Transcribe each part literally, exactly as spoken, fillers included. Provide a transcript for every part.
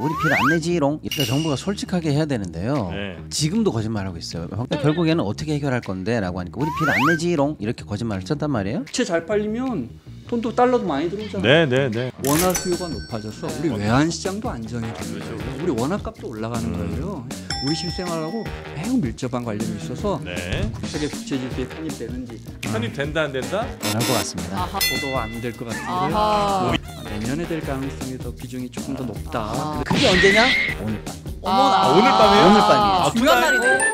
우리 빚 안 내지롱. 그러니까 정부가 솔직하게 해야 되는데요. 네. 지금도 거짓말하고 있어요. 결국에는 어떻게 해결할 건데 라고 하니까 우리 빚 안 내지롱 이렇게 거짓말을 쳤단 말이에요. 채 잘 팔리면 돈도 달러도 많이 들어오잖아요. 네네네. 네, 네. 원화 수요가 높아져서 우리 외환 시장도 안정이 되는 거예요. 우리 원화 값도 올라가는 음. 거예요. 우리 실생활하고 매우 밀접한 관련이 있어서 네. 국책의 국채 지수에 편입되는지 편입된다 안 된다? 안 할 것 같습니다. 보도 안 될 것 같은데요. 내년에 될 가능성이 더 비중이 조금 더 높다. 아. 그게 언제냐? 오늘 밤. 어머나. 아, 오늘 밤이에요? 오늘 밤이에요. 아, 중요한 날이네.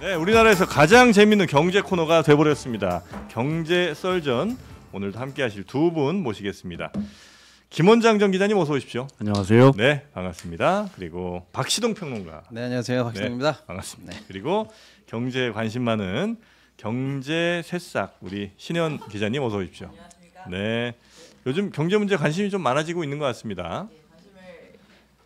네, 우리나라에서 가장 재밌는 경제 코너가 돼버렸습니다. 경제 썰전, 오늘도 함께하실 두 분 모시겠습니다. 김원장 전 기자님 어서 오십시오. 안녕하세요. 네, 반갑습니다. 그리고 박시동 평론가. 네, 안녕하세요. 박시동입니다. 네, 반갑습니다. 네. 그리고 경제에 관심 많은 경제 새싹 우리 신현 기자님 어서 오십시오. 안녕하십니까. 네, 요즘 경제 문제 관심이 좀 많아지고 있는 것 같습니다. 네, 관심을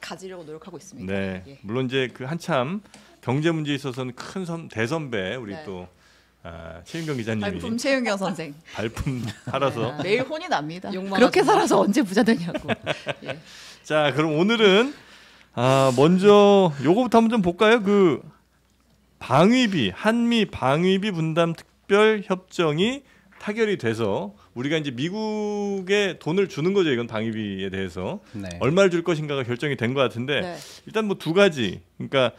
가지려고 노력하고 있습니다. 네, 예. 물론 이제 그 한참 경제 문제에 있어서는 큰 선, 대선배 우리 네. 또 아, 최윤경 기자님이 발품 최윤경 선생 발품 팔아서 네. 매일 혼이 납니다. 그렇게 살아서 언제 부자 되냐고. 예. 자, 그럼 오늘은 아, 먼저 요거부터 한번 좀 볼까요? 그 방위비 한미 방위비 분담 특별 협정이 타결이 돼서 우리가 이제 미국에 돈을 주는 거죠. 이건 방위비에 대해서 네. 얼마를 줄 것인가가 결정이 된 것 같은데 네. 일단 뭐 두 가지 그러니까.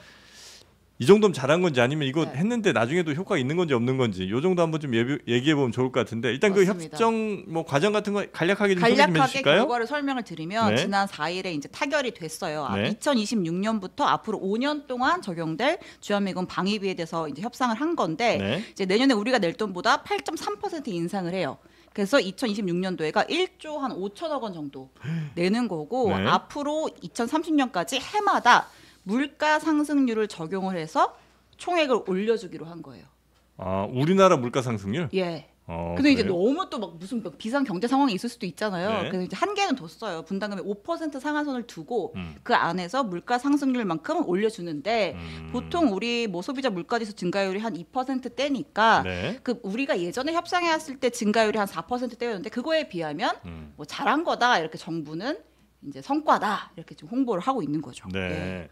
이 정도면 잘한 건지 아니면 이거 네. 했는데 나중에도 효과가 있는 건지 없는 건지 요 정도 한번 좀 얘기해 보면 좋을 것 같은데 일단 맞습니다. 그 협정 뭐 과정 같은 거 간략하게 좀 간략하게 소개 좀 해주실까요? 결과를 설명을 드리면 네. 지난 사일에 이제 타결이 됐어요. 네. 이천이십육 년부터 앞으로 오 년 동안 적용될 주한미군 방위비에 대해서 이제 협상을 한 건데 네. 이제 내년에 우리가 낼 돈보다 팔 점 삼 퍼센트 인상을 해요. 그래서 이천이십육 년도에가 일 조 한 오천억 원 정도 내는 거고 네. 앞으로 이천삼십 년까지 해마다 물가 상승률을 적용을 해서 총액을 올려주기로 한 거예요. 아, 우리나라 물가 상승률? 예. 어, 근데 그래요? 이제 너무 또 막 무슨 막 비상 경제 상황이 있을 수도 있잖아요. 네. 그래서 이제 한계는 뒀어요. 분담금에 오 퍼센트 상한선을 두고 음. 그 안에서 물가 상승률만큼 올려주는데 음. 보통 우리 뭐 소비자 물가지수 증가율이 한 이 퍼센트대니까 네. 그 우리가 예전에 협상해왔을 때 증가율이 한 사 퍼센트대였는데 그거에 비하면 음. 뭐 잘한 거다 이렇게 정부는. 이제 성과다 이렇게 좀 홍보를 하고 있는 거죠. 네, 네.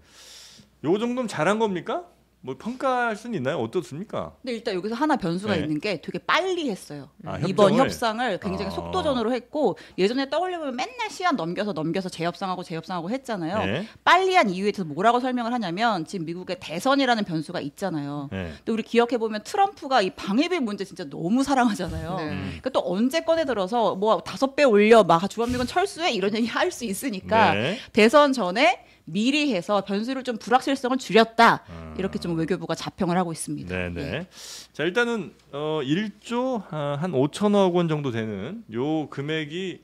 요 정도면 잘한 겁니까? 뭐 평가할 수는 있나요? 어떻습니까? 근데 일단 여기서 하나 변수가 네. 있는 게 되게 빨리 했어요. 아, 이번 협상을 굉장히 아. 속도전으로 했고 예전에 떠올려보면 맨날 시한 넘겨서 넘겨서 재협상하고 재협상하고 했잖아요. 네. 빨리 한 이유에 대해서 뭐라고 설명을 하냐면 지금 미국의 대선이라는 변수가 있잖아요. 네. 또 우리 기억해보면 트럼프가 이 방위비 문제 진짜 너무 사랑하잖아요. 네. 그러니까 또 언제 꺼내들어서 뭐 다섯 배 올려 막 주한미군 철수해 이런 얘기 할 수 있으니까 네. 대선 전에 미리 해서 변수를 좀 불확실성을 줄였다. 아. 이렇게 좀 외교부가 자평을 하고 있습니다. 네네. 예. 자, 일단은 어, 일 조 한 오천억 원 정도 되는 요 금액이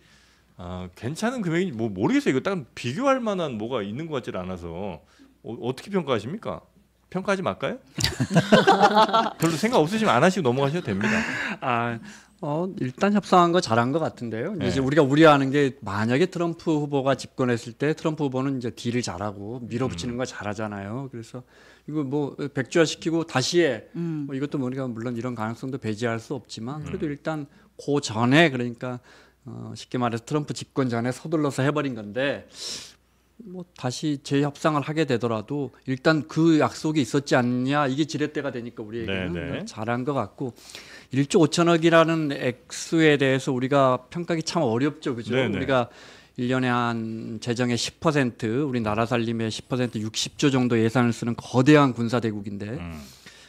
어, 괜찮은 금액인지 뭐 모르겠어요. 이거 딱 비교할 만한 뭐가 있는 것 같지 않아서 어, 어떻게 평가하십니까? 평가하지 말까요? 별로 생각 없으시면 안 하시고 넘어가셔도 됩니다. 아. 어 일단 협상한 거 잘한 것 같은데요. 네. 이제 우리가 우려하는 게 만약에 트럼프 후보가 집권했을 때 트럼프 후보는 이제 딜을 잘하고 밀어붙이는 음. 거 잘하잖아요. 그래서 이거 뭐 백지화시키고 다시해 음. 뭐 이것도 우리가 물론 이런 가능성도 배제할 수 없지만 그래도 음. 일단 그 전에 그러니까 어, 쉽게 말해서 트럼프 집권 전에 서둘러서 해버린 건데. 뭐 다시 재협상을 하게 되더라도 일단 그 약속이 있었지 않냐 이게 지렛대가 되니까 우리에게는 네네. 잘한 것 같고 일 조 오천억이라는 액수에 대해서 우리가 평가하기 참 어렵죠. 그죠? 네네. 우리가 일 년에 한 재정의 십 퍼센트 우리나라 살림의 십 퍼센트 육십 조 정도 예산을 쓰는 거대한 군사대국인데 음.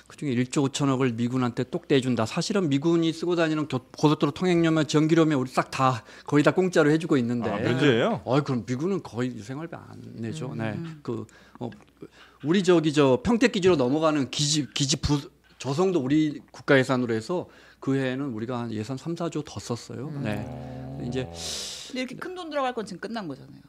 그중에 일 조 오천억을 미군한테 똑 떼준다. 사실은 미군이 쓰고 다니는 교, 고속도로 통행료면 전기료면 우리 싹 다 거의 다 공짜로 해주고 있는데. 아, 면제예요? 어, 그럼 미군은 거의 생활비 안 내죠. 음. 네, 그 어, 우리 저기 저 평택 기지로 넘어가는 기지 기지 부 저성도 우리 국가 예산으로 해서 그 해에는 우리가 한 예산 삼, 사 조 더 썼어요. 음. 네, 이제 근데 이렇게 큰 돈 들어갈 건 지금 끝난 거잖아요.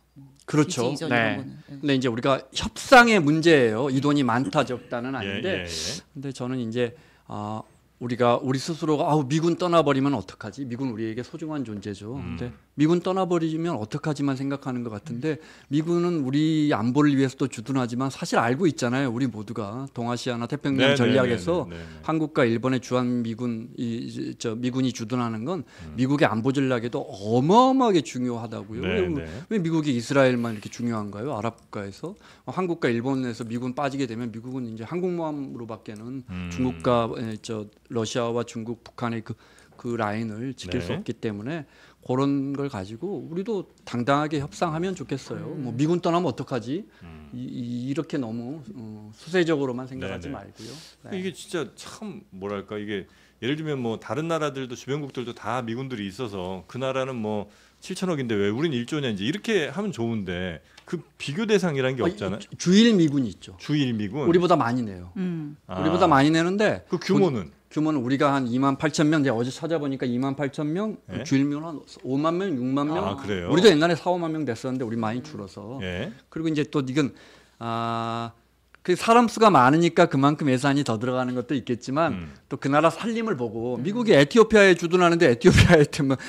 그렇죠. 네. 근데 이제 우리가 협상의 문제예요. 이 돈이 많다 적다는 아닌데, 예, 예, 예. 근데 저는 이제 아 우리가 우리 스스로가 아우 미군 떠나버리면 어떡하지? 미군 우리에게 소중한 존재죠. 음. 근데 미군 떠나버리면 어떡하지만 생각하는 것 같은데, 미군은 우리 안보를 위해서도 주둔하지만 사실 알고 있잖아요. 우리 모두가 동아시아나 태평양 네네, 전략에서 네네, 네네. 한국과 일본의 주한미군 이, 저, 미군이 주둔하는 건 음. 미국의 안보 전략에도 어마어마하게 중요하다고요. 왜, 왜 미국이 이스라엘만 이렇게 중요한가요? 아랍 국가에서 한국과 일본에서 미군 빠지게 되면 미국은 이제 항공모함으로밖에는 음. 중국과 저, 러시아와 중국, 북한의 그, 그 라인을 지킬 네. 수 없기 때문에 그런 걸 가지고 우리도 당당하게 협상하면 좋겠어요. 뭐 미군 떠나면 어떡하지? 음. 이, 이, 이렇게 너무 어, 수세적으로만 생각하지 네네. 말고요. 네. 이게 진짜 참 뭐랄까, 이게 예를 들면 뭐 다른 나라들도 주변국들도 다 미군들이 있어서 그 나라는 뭐 칠천억인데 왜 우린 일조냐 이제 이렇게 하면 좋은데 그 비교 대상이라는 게 없잖아요. 아, 주일 미군이 있죠. 주일 미군 우리보다 많이 내요. 음. 아. 우리보다 많이 내는데 그 규모는 그, 규모는 우리가 한 이만 팔천 명, 어제 찾아보니까 이만 팔천 명, 예? 주일미군 한 오만 명, 육만 명. 아, 그래요? 우리도 옛날에 사, 오만 명 됐었는데 우리 많이 줄어서. 예? 그리고 이제 또 이건 아, 그 사람 수가 많으니까 그만큼 예산이 더 들어가는 것도 있겠지만 음. 또 그 나라 살림을 보고 음. 미국이 에티오피아에 주둔하는데 에티오피아에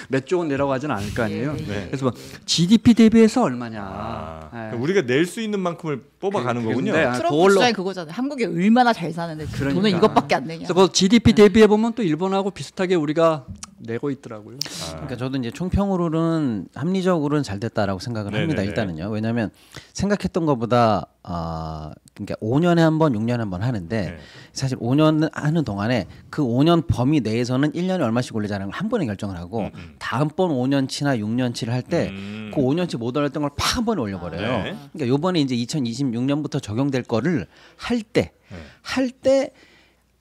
몇 조 원 내려가지는 않을 거 아니에요. 네. 그래서 뭐 지디피 대비해서 얼마냐. 아, 네. 우리가 낼 수 있는 만큼을 뽑아가는 그, 거군요. 트럼프 주장이 그거잖아요. 한국이 얼마나 잘 사는데 그 그러니까. 돈은 이것밖에 안 내냐. 그래서 그 지디피 대비해 보면 또 일본하고 비슷하게 우리가 내고 있더라고요. 아. 그러니까 저도 이제 총평으로는 합리적으로는 잘 됐다라고 생각을 네네네. 합니다. 일단은요. 왜냐하면 생각했던 것보다 아, 그러니까 오 년에 한 번, 육 년에 한 번 하는데 네. 사실 오 년 하는 동안에 그 오 년 범위 내에서는 일 년에 얼마씩 올리자는 걸 한 번에 결정을 하고 음. 다음번 오 년치나 육 년치를 할 때 그 음. 오 년치 못 올렸던 걸 팍 한 번에 올려버려요. 아, 네. 그러니까 요번에 이제 이천이십육 년부터 적용될 거를 할 때 할 때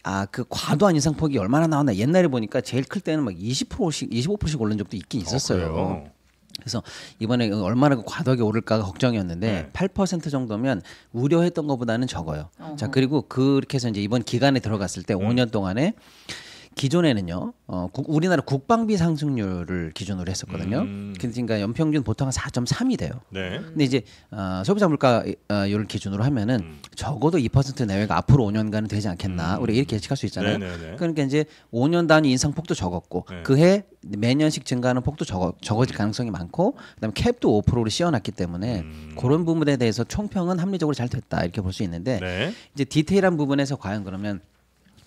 아, 그 과도한 인상폭이 얼마나 나왔나. 옛날에 보니까 제일 클 때는 막 이십 퍼센트씩 이십오 퍼센트씩 오른 적도 있긴 있었어요. 어, 그래서 이번에 얼마나 과도하게 오를까가 걱정이었는데 네. 팔 퍼센트 정도면 우려했던 것보다는 적어요. 어허. 자, 그리고 그렇게 해서 이제 이번 기간에 들어갔을 때 음. 오 년 동안에 기존에는요, 어, 국, 우리나라 국방비 상승률을 기준으로 했었거든요. 음. 그러니까 연평균 보통 한 사 점 삼이 돼요. 네. 근데 이제 어, 소비자 물가율 기준으로 하면은 음. 적어도 이 퍼센트 내외가 앞으로 오 년간은 되지 않겠나. 음. 우리 이렇게 예측할 수 있잖아요. 네네네. 그러니까 이제 오 년 단위 인상 폭도 적었고 네. 그해 매년씩 증가하는 폭도 적어, 적어질 가능성이 많고 그다음에 캡도 오 퍼센트로 씌워놨기 때문에 음. 그런 부분에 대해서 총평은 합리적으로 잘 됐다 이렇게 볼 수 있는데 네. 이제 디테일한 부분에서 과연 그러면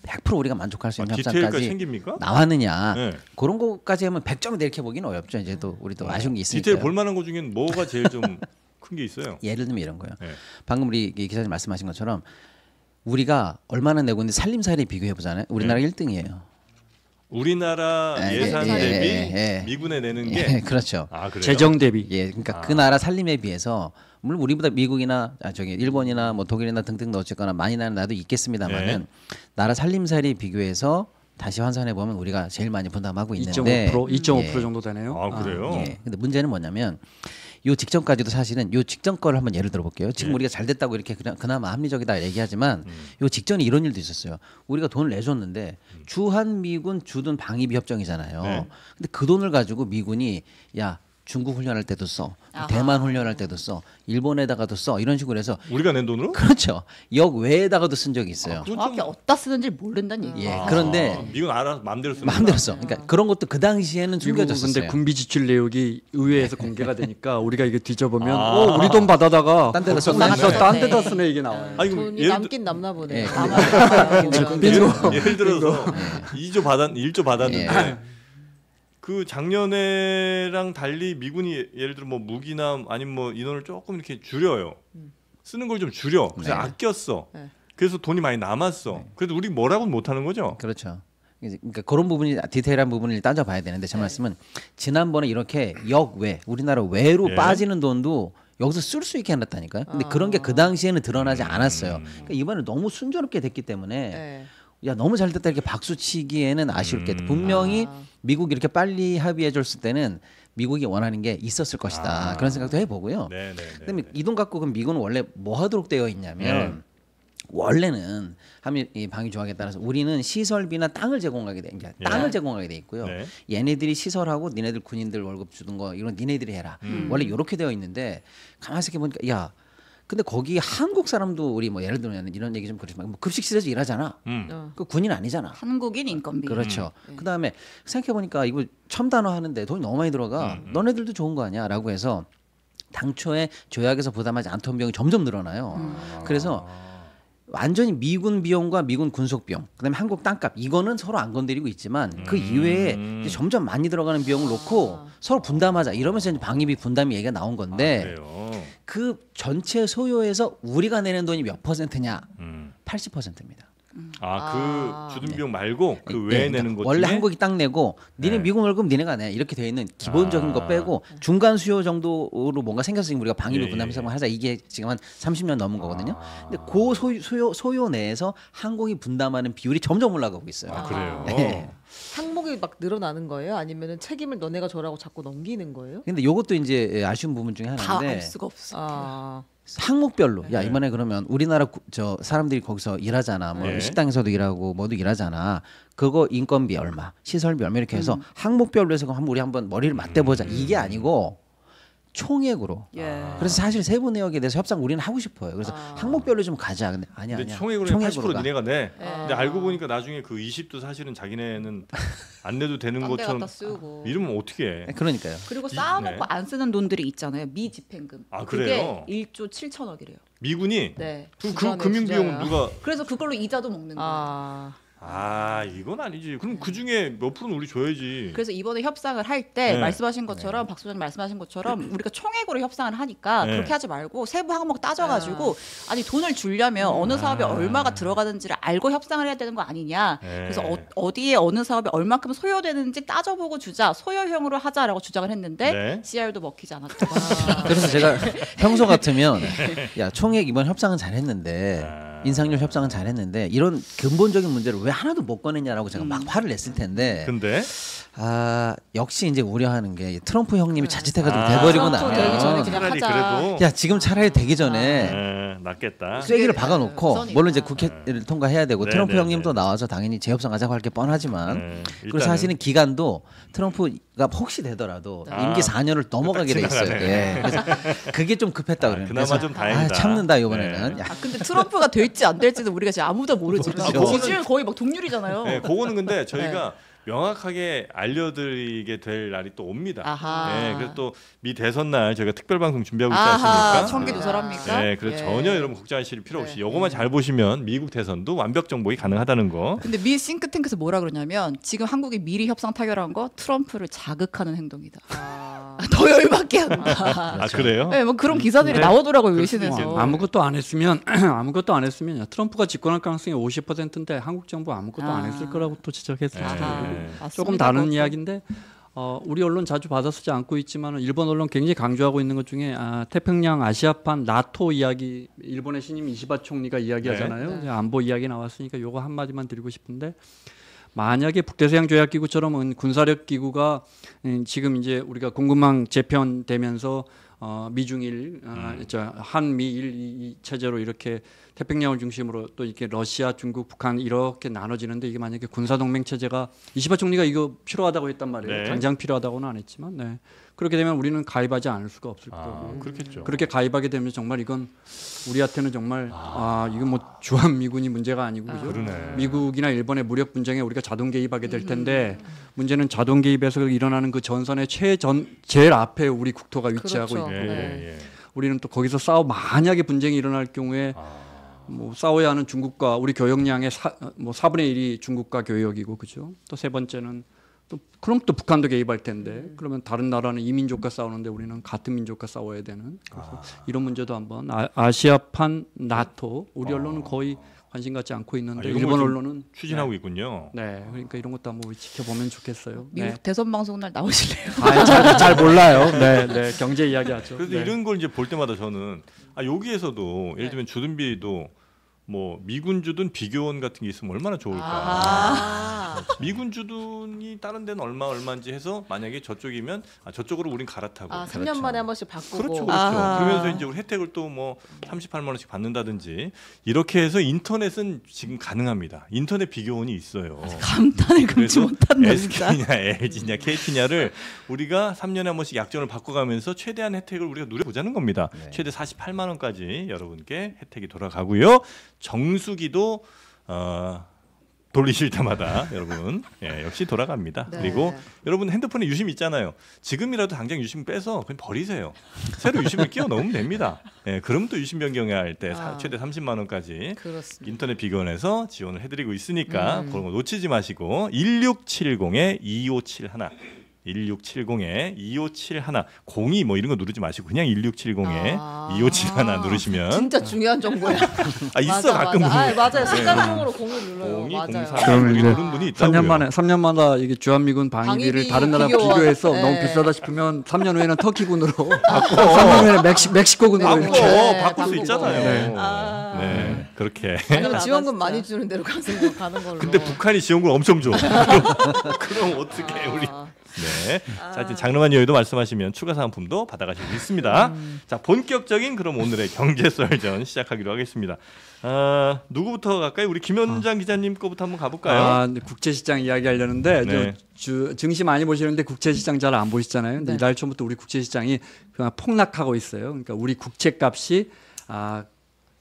백 퍼센트 우리가 만족할 수 있는 아, 협상까지 나왔느냐 네. 그런 것까지 하면 백 점을 내리켜 보기는 어렵죠. 이제 또 우리도 아, 아쉬운 게 있으니까. 디테일 볼만한 것 중에는 뭐가 제일 좀 큰 게 있어요. 예를 들면 이런 거예요. 네. 방금 우리 기자님 말씀하신 것처럼 우리가 얼마나 내고 있는데 살림살이 비교해 보잖아요. 우리나라 네. 일 등이에요. 우리나라 예, 예산 예, 대비 예, 예, 미군에 내는 게 예, 그렇죠. 아, 재정 대비. 예, 그러니까 아. 그 나라 살림에 비해서 물론 우리보다 미국이나 아, 저기 일본이나 뭐 독일이나 등등 어쨌거나 많이 나는 나도 있겠습니다만은 예. 나라 살림살이 비교해서 다시 환산해 보면 우리가 제일 많이 분담하고 있는데 이 점 오 퍼센트 예. 정도 되네요. 아 그래요? 아, 예. 근데 문제는 뭐냐면. 요 직전까지도 사실은 요 직전 거를 한번 예를 들어볼게요. 지금 네. 우리가 잘 됐다고 이렇게 그나, 그나마 합리적이다 얘기하지만 음. 요 직전에 이런 일도 있었어요. 우리가 돈을 내줬는데 음. 주한미군 주둔 방위비 협정이잖아요. 네. 근데 그 돈을 가지고 미군이 야 중국 훈련할 때도 써, 아하. 대만 훈련할 때도 써, 일본에다가도 써 이런 식으로 해서 우리가 낸 돈으로? 그렇죠. 역외에다가도 쓴 적이 있어요. 정확히 아, 좀... 어디다 쓰는지 모른다는 얘기예요. 예, 아, 그런데 미군 알아서 마음대로 쓰는 마음대로 써. 그러니까 아. 그런 것도 그 당시에는 숨겨졌었어요. 근데 군비 지출 내역이 의회에서 공개가 되니까 우리가 이게 뒤져보면 아. 어, 우리 돈 받아다가 딴 데다 썼네. 딴 데다 쓰네 이게 나와요. 아니, 돈이 예를... 남긴 남나 보네. 예, 군비로 예를 들어서 이 조 받았, 일 조 받았는데 예. 그 작년에랑 달리 미군이 예를 들어 뭐 무기나 아니면 뭐 인원을 조금 이렇게 줄여요. 음. 쓰는 걸 좀 줄여. 그래서 네. 아꼈어. 네. 그래서 돈이 많이 남았어. 네. 그래도 우리 뭐라고는 못하는 거죠. 그렇죠. 그러니까 그런 부분이 디테일한 부분을 따져봐야 되는데 제 네. 말씀은 지난번에 이렇게 역외 우리나라 외로 네. 빠지는 돈도 여기서 쓸 수 있게 해놨다니까요. 근데 아. 그런 게 그 당시에는 드러나지 않았어요. 그러니까 이번에 너무 순조롭게 됐기 때문에. 네. 야 너무 잘 됐다 이렇게 박수 치기에는 아쉬울 게 음. 분명히 아. 미국이 이렇게 빨리 합의해 줬을 때는 미국이 원하는 게 있었을 것이다 아. 그런 생각도 해보고요. 그다음에 이 돈 갖고 그럼 미국은 원래 뭐 하도록 되어 있냐면 네. 원래는 한미 방위 조약에 따라서 우리는 시설비나 땅을 제공하게 돼, 그러니까 땅을 네. 제공하게 돼 있고요. 네. 얘네들이 시설하고 니네들 군인들 월급 주던 거 이런 니네들이 해라. 음. 원래 이렇게 되어 있는데 가만히 생각해 보니까 야. 근데 거기 한국 사람도 우리 뭐 예를 들면 이런 얘기 좀 그렇지만 뭐 급식실에서 일하잖아. 음. 그 군인 아니잖아. 한국인 인건비. 그렇죠. 음. 그다음에 생각해보니까 이거 첨단화하는데 돈이 너무 많이 들어가. 음. 너네들도 좋은 거 아니야 라고 해서 당초에 조약에서 부담하지 않던 비용이 점점 늘어나요. 음. 그래서 완전히 미군 비용과 미군 군속 비용, 그다음에 한국 땅값 이거는 서로 안 건드리고 있지만 음. 그 이외에 이제 점점 많이 들어가는 비용을 놓고 아. 서로 분담하자 이러면서 이제 방위비 분담이 얘기가 나온 건데 아, 그 전체 소요에서 우리가 내는 돈이 몇 퍼센트냐? 음. 팔십 퍼센트입니다. 아, 그 주둔 비용 네. 말고 그 외에 네, 그러니까 내는 것 원래 중에? 한국이 딱 내고 니네 네. 미국 월급 니네가 내 이렇게 돼 있는 기본적인 아. 거 빼고 중간 수요 정도로 뭔가 생겼으니 우리가 방위비 예, 분담해서 예. 하자 이게 지금 한 삼십 년 넘은 거거든요. 아. 근데 그 소요, 소요, 소요 내에서 한국이 분담하는 비율이 점점 올라가고 있어요. 아, 그래요? 네. 항목이 막 늘어나는 거예요? 아니면 책임을 너네가 저라고 자꾸 넘기는 거예요? 근데 이것도 이제 아쉬운 부분 중에 하나인데 다 알 수가 없어. 아. 항목별로 야 이번에 그러면 우리나라 구, 저 사람들이 거기서 일하잖아 뭐 네. 식당에서도 일하고 뭐도 일하잖아 그거 인건비 얼마 시설비 얼마 이렇게 해서 음. 항목별로 해서 그럼 우리 한번 머리를 맞대보자 음. 이게 아니고 총액으로 예. 그래서 사실 세부 내역에 대해서 협상 우리는 하고 싶어요. 그래서 아. 항목별로 좀 가자. 근데 아니야 근데 아니야 총액으로 팔십 퍼센트 니네가 내 예. 근데 알고 보니까 나중에 그 이십도 사실은 자기네는 안 내도 되는 것처럼 이러면 어떻게 해. 그러니까요. 그리고 쌓아놓고 네. 안 쓰는 돈들이 있잖아요. 미집행금. 아 그래요? 그게 일조 칠천억이래요 미군이? 네. 그, 그 금융비용은 누가 그래서 그걸로 이자도 먹는 거예요. 아. 아 이건 아니지. 그럼 그 중에 몇 프로는 우리 줘야지. 그래서 이번에 협상을 할 때 네. 말씀하신 것처럼 네. 박 소장님 말씀하신 것처럼 우리가 총액으로 협상을 하니까 네. 그렇게 하지 말고 세부 항목 따져가지고 아. 아니 돈을 주려면 음. 어느 사업에 아. 얼마가 들어가는지를 알고 협상을 해야 되는 거 아니냐. 네. 그래서 어, 어디에 어느 사업에 얼마큼 소요되는지 따져보고 주자. 소요형으로 하자라고 주장을 했는데 네. 씨알도 먹히지 않았다. 아. 그래서 제가 평소 같으면 야 총액 이번 협상은 잘했는데 아. 인상률 협상은 잘했는데 이런 근본적인 문제를 왜 하나도 못 꺼냈냐라고 제가 음. 막 화를 냈을 텐데. 근데 아 역시 이제 우려하는 게 트럼프 형님이 자칫해가지고 아, 대버리고 나면 야 지금 차라리 되기 전에 아, 네, 낫겠다. 쐐기를 박아놓고 우선이구나. 물론 이제 국회를 통과해야 되고 네, 트럼프 네, 형님도 네. 나와서 당연히 재협상하자고 할 게 뻔하지만 네, 그리고 사실은 기간도 트럼프가 혹시 되더라도 아, 임기 사 년을 넘어가게 돼 있어요. 네. 그래서 그게 좀 급했다 그래요. 아, 그나마 좀 다행이다. 아, 참는다 이번에는. 네. 야. 아, 근데 트럼프가 될지 안 될지는 우리가 지금 아무도 모르지. 지금 거의 막 동률이잖아요. 네, 그거는 근데 저희가 네. 명확하게 알려드리게 될 날이 또 옵니다. 네, 그래서 또 미 대선 날 저희가 특별 방송 준비하고 있지 않습니까? 청기 조사랍니까? 네, 그래서 예. 전혀 여러분 걱정하실 필요 없이 요거만 예. 잘 보시면 미국 대선도 완벽 정복이 가능하다는 거. 근데 미 싱크탱크에서 뭐라 그러냐면 지금 한국이 미리 협상 타결한 거 트럼프를 자극하는 행동이다. 아... 더 열받게 한다. 아 그래요? 네, 뭐 그런 기사들이 네. 나오더라고요. 외신에서. 아무것도 안 했으면 아무것도 안 했으면 트럼프가 집권할 가능성이 오십 퍼센트인데 한국 정부 아무것도 아... 안 했을 거라고 또 지적했어요. 네. 조금 맞습니다. 다른 이야기인데 어, 우리 언론 자주 받아쓰지 않고 있지만 일본 언론 굉장히 강조하고 있는 것 중에 아, 태평양 아시아판 나토 이야기 일본의 신임 이시바 총리가 이야기하잖아요. 네. 안보 이야기 나왔으니까 요거 한마디만 드리고 싶은데 만약에 북대서양조약기구처럼 군사력기구가 지금 이제 우리가 공급망 재편되면서 어, 미중일, 음. 어, 한미일 이 체제로 이렇게 태평양을 중심으로 또 이렇게 러시아, 중국, 북한 이렇게 나눠지는데 이게 만약에 군사동맹 체제가 이시바 총리가 이거 필요하다고 했단 말이에요. 네. 당장 필요하다고는 안 했지만 네. 그렇게 되면 우리는 가입하지 않을 수가 없을 아, 거고 그렇겠죠. 그렇게 가입하게 되면 정말 이건 우리한테는 정말 아, 아 이건 뭐 주한미군이 문제가 아니고 아, 그러네. 미국이나 일본의 무력 분쟁에 우리가 자동 개입하게 될 텐데 음. 문제는 자동 개입에서 일어나는 그 전선의 최전 제일 앞에 우리 국토가 위치하고 그렇죠. 있고 예, 예. 우리는 또 거기서 싸워 만약에 분쟁이 일어날 경우에 아. 뭐 싸워야 하는 중국과 우리 교역량의 사, 뭐 사분의 일이 중국과 교역이고 그죠? 또 세 번째는 또 그럼 또 북한도 개입할 텐데 음. 그러면 다른 나라는 이민족과 싸우는데 우리는 같은 민족과 싸워야 되는 그래서 아. 이런 문제도 한번 아, 아시아판 나토 우리 아. 언론은 거의 관심 갖지 않고 있는데 아, 일본 언론은 추진하고 네. 있군요. 네, 그러니까 이런 것도 한번 지켜보면 좋겠어요. 미국 네. 대선 방송 날 나오실래요? 아, 잘, 잘 몰라요. 네, 네, 경제 이야기하죠. 그래서 네. 이런 걸 이제 볼 때마다 저는 아 여기에서도 예를 들면 네. 주둔비도 뭐 미군 주둔 비교원 같은 게 있으면 얼마나 좋을까. 아 미군 주둔이 다른 데는 얼마 얼마인지 해서 만약에 저쪽이면 아, 저쪽으로 우린 갈아타고. 아, 삼 년 그렇죠. 만에 한 번씩 바꾸고. 그렇죠, 그렇죠. 아. 그러면서 이제 우리 혜택을 또 뭐 삼십팔만 원씩 받는다든지 이렇게 해서 인터넷은 지금 가능합니다. 인터넷 비교원이 있어요. 감탄을 금치 못한다. 에스케이냐, 엘지냐, 케이티냐를 우리가 삼 년에 한 번씩 약정을 바꿔가면서 최대한 혜택을 우리가 누려보자는 겁니다. 네. 최대 사십팔만 원까지 여러분께 혜택이 돌아가고요. 정수기도 어, 돌리실 때마다 여러분 예, 역시 돌아갑니다. 네. 그리고 여러분 핸드폰에 유심 있잖아요. 지금이라도 당장 유심 빼서 그냥 버리세요. 새로 유심을 끼워 넣으면 됩니다. 예, 그럼 또 유심 변경할 때 아. 최대 삼십만 원까지 그렇습니다. 인터넷 비교원에서 지원을 해드리고 있으니까 음. 그런 거 놓치지 마시고 일육칠공 이오칠일 일육칠공 이오칠일 공이 뭐 이런 거 누르지 마시고 그냥 일육칠공 아 이오칠일 누르시면 진짜 중요한 정보야. 아 있어 맞아, 가끔 맞아. 보면. 아, 맞아요. 숫자로 네. 공을 눌러요. 공이 공이 누른 분이 있다고요. 삼 년 만에 삼 년마다 이게 주한미군 방위비를 방위비 다른 나라 비교와. 비교해서 네. 너무 비싸다 싶으면 삼 년 후에는 터키군으로 바꿔. 삼 년 후에는 멕시, 멕시코군으로 바꿔. 이렇게 네, 바꿀 수 있잖아요. 네. 아 네. 그렇게. 아니면 지원금 많이 주는 대로 가는 걸로. 근데 북한이 지원금 엄청 줘. 그럼 어떻게 우리? 네, 아. 자 이제 장르만 여유도 말씀하시면 추가 상품도 받아가실 수 있습니다. 음. 자 본격적인 그럼 오늘의 경제 썰전 시작하기로 하겠습니다. 아, 누구부터 갈까요? 우리 김원장 아. 기자님 거부터 한번 가볼까요? 아, 국제시장 이야기하려는데 네. 주, 증시 많이 보시는데 국제시장 잘 안 보시잖아요. 근데 네. 이달 초부터 우리 국제시장이 그냥 폭락하고 있어요. 그러니까 우리 국채값이 아,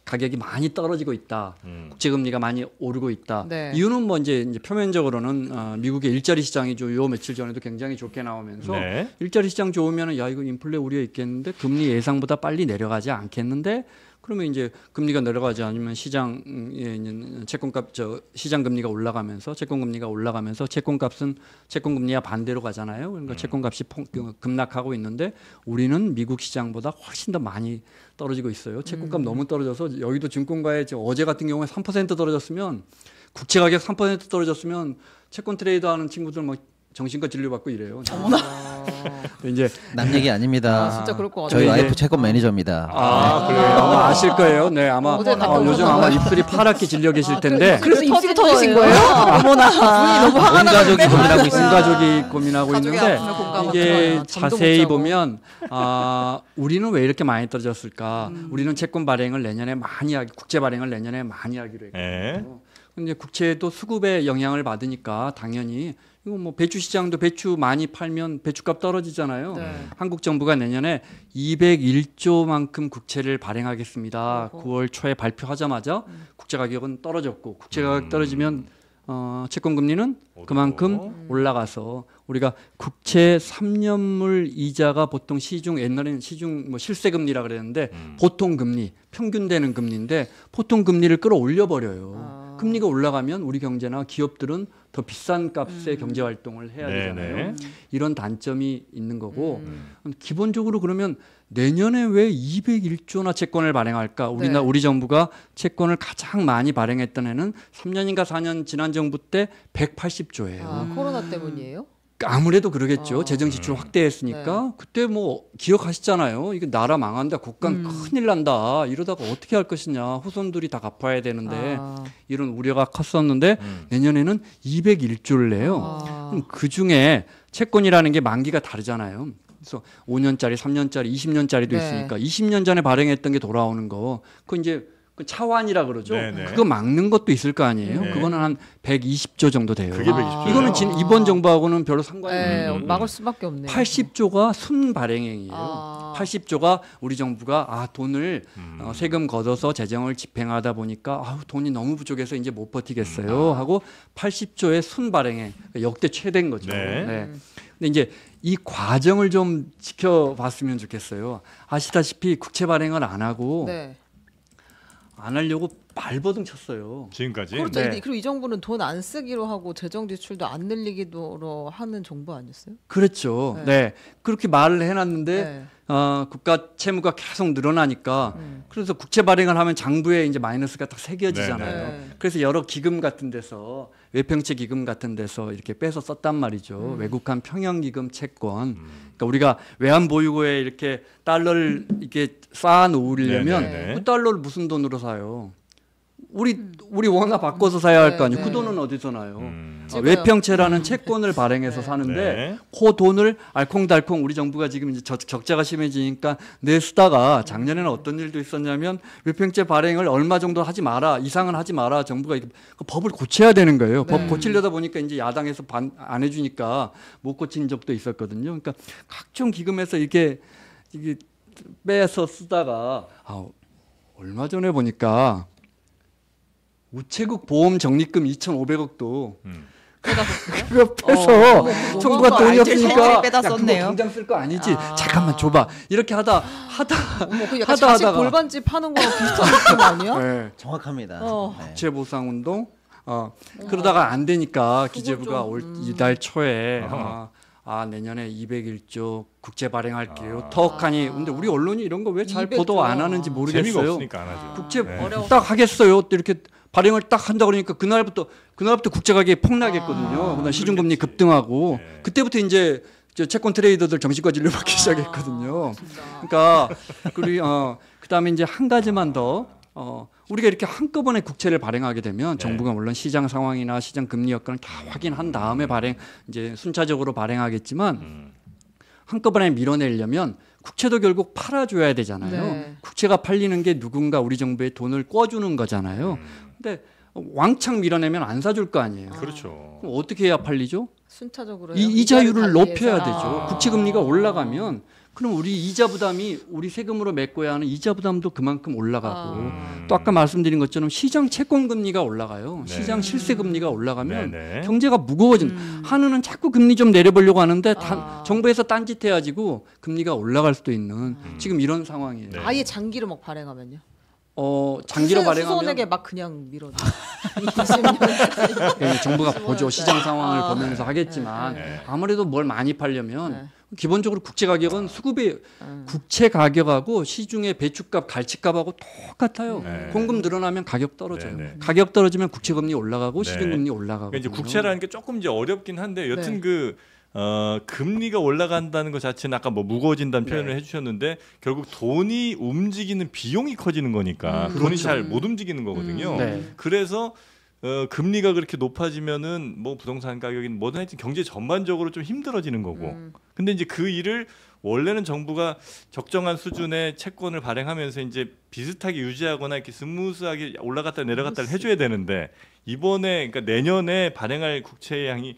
가격이 많이 떨어지고 있다. 음. 국제금리가 많이 오르고 있다. 네. 이유는 뭐 이제, 이제 표면적으로는 어, 미국의 일자리 시장이 조, 요 며칠 전에도 굉장히 좋게 나오면서 네. 일자리 시장 좋으면은 야 이거 인플레 우려 있겠는데 금리 예상보다 빨리 내려가지 않겠는데 그러면 이제 금리가 내려가지 않으면 시장에 채권값 저 시장 금리가 올라가면서 채권 금리가 올라가면서 채권값은 채권 금리와 반대로 가잖아요. 그러니까 음. 채권값이 폭, 급락하고 있는데 우리는 미국 시장보다 훨씬 더 많이 떨어지고 있어요. 채권값 음. 너무 떨어져서 여의도 증권가에 어제 같은 경우에 삼 퍼센트 떨어졌으면 국채 가격 삼 퍼센트 떨어졌으면 채권 트레이더 하는 친구들 막 정신과 진료받고 이래요. 이제 남 얘기 아닙니다. 아, 진짜 그럴 것 같아요. 저희 와이프 채권 매니저입니다. 아, 아 그래요? 아마 아실 거예요. 네, 아마 어, 요즘 아마 입술이 파랗게 질려 계실 텐데. 아, 그래서 입술이 터지신 거예요? 어머나. 눈이 너무 화가 나는데. 온 가족이 고민하고 있어요. 온 가족이 고민하고 있는데 이게 자세히 보면 아, 우리는 왜 이렇게 많이 떨어졌을까? 음. 우리는 채권 발행을 내년에 많이 하기, 국제 발행을 내년에 많이 하기로 했거든요. 근데 국채도 수급에 영향을 받으니까 당연히. 이거 뭐 배추 시장도 배추 많이 팔면 배추값 떨어지잖아요. 네. 한국 정부가 내년에 이백일 조만큼 국채를 발행하겠습니다. 어허. 구월 초에 발표하자마자 음. 국채 가격은 떨어졌고 국채 가격 떨어지면 어, 채권 금리는 그만큼 음. 올라가서 우리가 국채 삼 년물 이자가 보통 시중 옛날에는 시중 뭐 실세 금리라 그랬는데 음. 보통 금리 평균되는 금리인데 보통 금리를 끌어올려 버려요. 아. 금리가 올라가면 우리 경제나 기업들은 더 비싼 값의 음. 경제 활동을 해야 되잖아요. 네네. 이런 단점이 있는 거고 음. 기본적으로 그러면 내년에 왜 이백일 조나 채권을 발행할까? 우리나 네. 우리 정부가 채권을 가장 많이 발행했던 해는 삼 년인가 사 년 지난 정부 때 백팔십 조예요. 아, 코로나 때문이에요? 아무래도 그러겠죠. 아. 재정 지출 확대했으니까 네. 그때 뭐 기억하시잖아요. 이거 나라 망한다, 국간 음. 큰일 난다. 이러다가 어떻게 할 것이냐. 후손들이 다 갚아야 되는데 아. 이런 우려가 컸었는데 음. 내년에는 이백일 조를 내요. 아. 그럼 그 중에 채권이라는 게 만기가 다르잖아요. 그래서 오 년짜리, 삼 년짜리, 이십 년짜리도 네. 있으니까 이십 년 전에 발행했던 게 돌아오는 거. 그 이제 그 차환이라 그러죠. 네네. 그거 막는 것도 있을 거 아니에요. 네. 그거는 한 백이십 조 정도 돼요. 그게 백이십 조. 이거는 진, 이번 정부하고는 별로 상관이 없네요. 막을 수밖에 없네요. 팔십 조가 순 발행행위예요. 아. 팔십 조가 우리 정부가 아 돈을 음. 어, 세금 걷어서 재정을 집행하다 보니까 아 돈이 너무 부족해서 이제 못 버티겠어요 음. 하고 팔십 조의 순 발행행 그러니까 역대 최대인 거죠. 네. 네. 근데 이제 이 과정을 좀 지켜봤으면 좋겠어요. 아시다시피 국채 발행을 안 하고. 네. 안 하려고 발버둥 쳤어요. 지금까지. 그렇죠. 네. 그리고 이 정부는 돈 안 쓰기로 하고 재정 지출도 안 늘리기로 하는 정부 아니었어요? 그렇죠. 네. 네. 그렇게 말을 해놨는데 네. 어, 국가 채무가 계속 늘어나니까 음. 그래서 국채 발행을 하면 장부에 이제 마이너스가 딱 새겨지잖아요. 네. 네. 그래서 여러 기금 같은 데서 외평채 기금 같은 데서 이렇게 빼서 썼단 말이죠. 음. 외국한 평형 기금 채권. 음. 그러니까 우리가 외환 보유고에 이렇게 달러를 이렇게 쌓아 놓으려면 그 달러를 무슨 돈으로 사요? 우리 우리 원화 바꿔서 사야 할 거 아니에요. 네, 네. 그 돈은 어디서 나요? 음. 아, 외평채라는 채권을 발행해서 네. 사는데 네. 그 돈을 알콩달콩 우리 정부가 지금 이제 적, 적자가 심해지니까 내쓰다가 작년에는 어떤 일도 있었냐면 외평채 발행을 얼마 정도 하지 마라, 이상은 하지 마라, 정부가 이렇게, 그 법을 고쳐야 되는 거예요. 네. 법 고치려다 보니까 이제 야당에서 반, 안 해주니까 못 고친 적도 있었거든요. 그러니까 각종 기금에서 이게 이게 빼서 쓰다가 아, 얼마 전에 보니까 우체국 보험 적립금 이천오백억도 음. 그거 빼서 어, 정부가 돈이 없으니까 당장 쓸 거 아니지. 아. 잠깐만 줘봐. 이렇게 하다 하다 어머, 그 하다 하다가 골반집 하는 거 비슷한 느낌 아니야? 네. 정확합니다. 어. 네. 국채보상운동 어. 어. 그러다가 안 되니까 기재부가 좀, 올, 음. 이달 초에 어. 아 내년에 이백일 조 국채 발행할게요. 아. 턱하니 근데 우리 언론이 이런 거 왜 잘 보도 안 하는지 모르겠어요. 재미가 없으니까 안 하죠. 국채 네. 딱 하겠어요. 또 이렇게 발행을 딱 한다 그러니까 그날부터 그날부터 국제 가격이 폭락했거든요. 아, 그날 시중 금리 급등하고 네. 그때부터 이제 채권 트레이더들 정신과 진료 받기 아, 시작했거든요. 진짜. 그러니까 그리고 어, 그다음에 이제 한 가지만 더. 어, 우리가 이렇게 한꺼번에 국채를 발행하게 되면 네. 정부가 물론 시장 상황이나 시장 금리 여건을 다 확인한 다음에 발행 이제 순차적으로 발행하겠지만 음. 한꺼번에 밀어내려면 국채도 결국 팔아줘야 되잖아요. 네. 국채가 팔리는 게 누군가 우리 정부에 돈을 꿔주는 거잖아요. 음. 근데 왕창 밀어내면 안 사줄 거 아니에요. 그렇죠. 그럼 어떻게 해야 팔리죠? 순차적으로 이, 이자율을 높여야 해서. 되죠. 아. 국채 금리가 올라가면. 그럼 우리 이자 부담이 우리 세금으로 메꿔야 하는 이자 부담도 그만큼 올라가고 아. 또 아까 말씀드린 것처럼 시장 채권 금리가 올라가요. 네. 시장 실세 금리가 올라가면 네네. 경제가 무거워진다. 음. 한우는 자꾸 금리 좀 내려보려고 하는데 아. 단, 정부에서 딴짓해가지고 금리가 올라갈 수도 있는 아. 지금 이런 상황이에요. 네. 아예 장기로 막 발행하면요? 어 장기로 수세, 발행하면 수선에게 막 그냥 밀어줘. 네, 정부가 보죠. 시장 상황을 아. 보면서 하겠지만 네. 네. 아무래도 뭘 많이 팔려면 네. 기본적으로 국채 가격은 수급이 음. 국채 가격하고 시중의 배춧값, 갈치값하고 똑같아요. 네. 공급 늘어나면 가격 떨어져요. 네, 네. 가격 떨어지면 국채 금리 올라가고 네. 시중 금리 올라가고. 그러니까 이제 국채라는 게 조금 이제 어렵긴 한데 여튼 네. 그 어, 금리가 올라간다는 것 자체는 아까 뭐 무거워진다는 표현을 네. 해주셨는데 결국 돈이 움직이는 비용이 커지는 거니까 음. 돈이 잘 못 움직이는 거거든요. 음. 네. 그래서 어, 금리가 그렇게 높아지면은 뭐 부동산 가격인 뭐든 하여튼 경제 전반적으로 좀 힘들어지는 거고. 음. 근데 이제 그 일을 원래는 정부가 적정한 수준의 채권을 발행하면서 이제 비슷하게 유지하거나 이렇게 스무스하게 올라갔다 내려갔다를 해줘야 되는데 이번에 그러니까 내년에 발행할 국채의 양이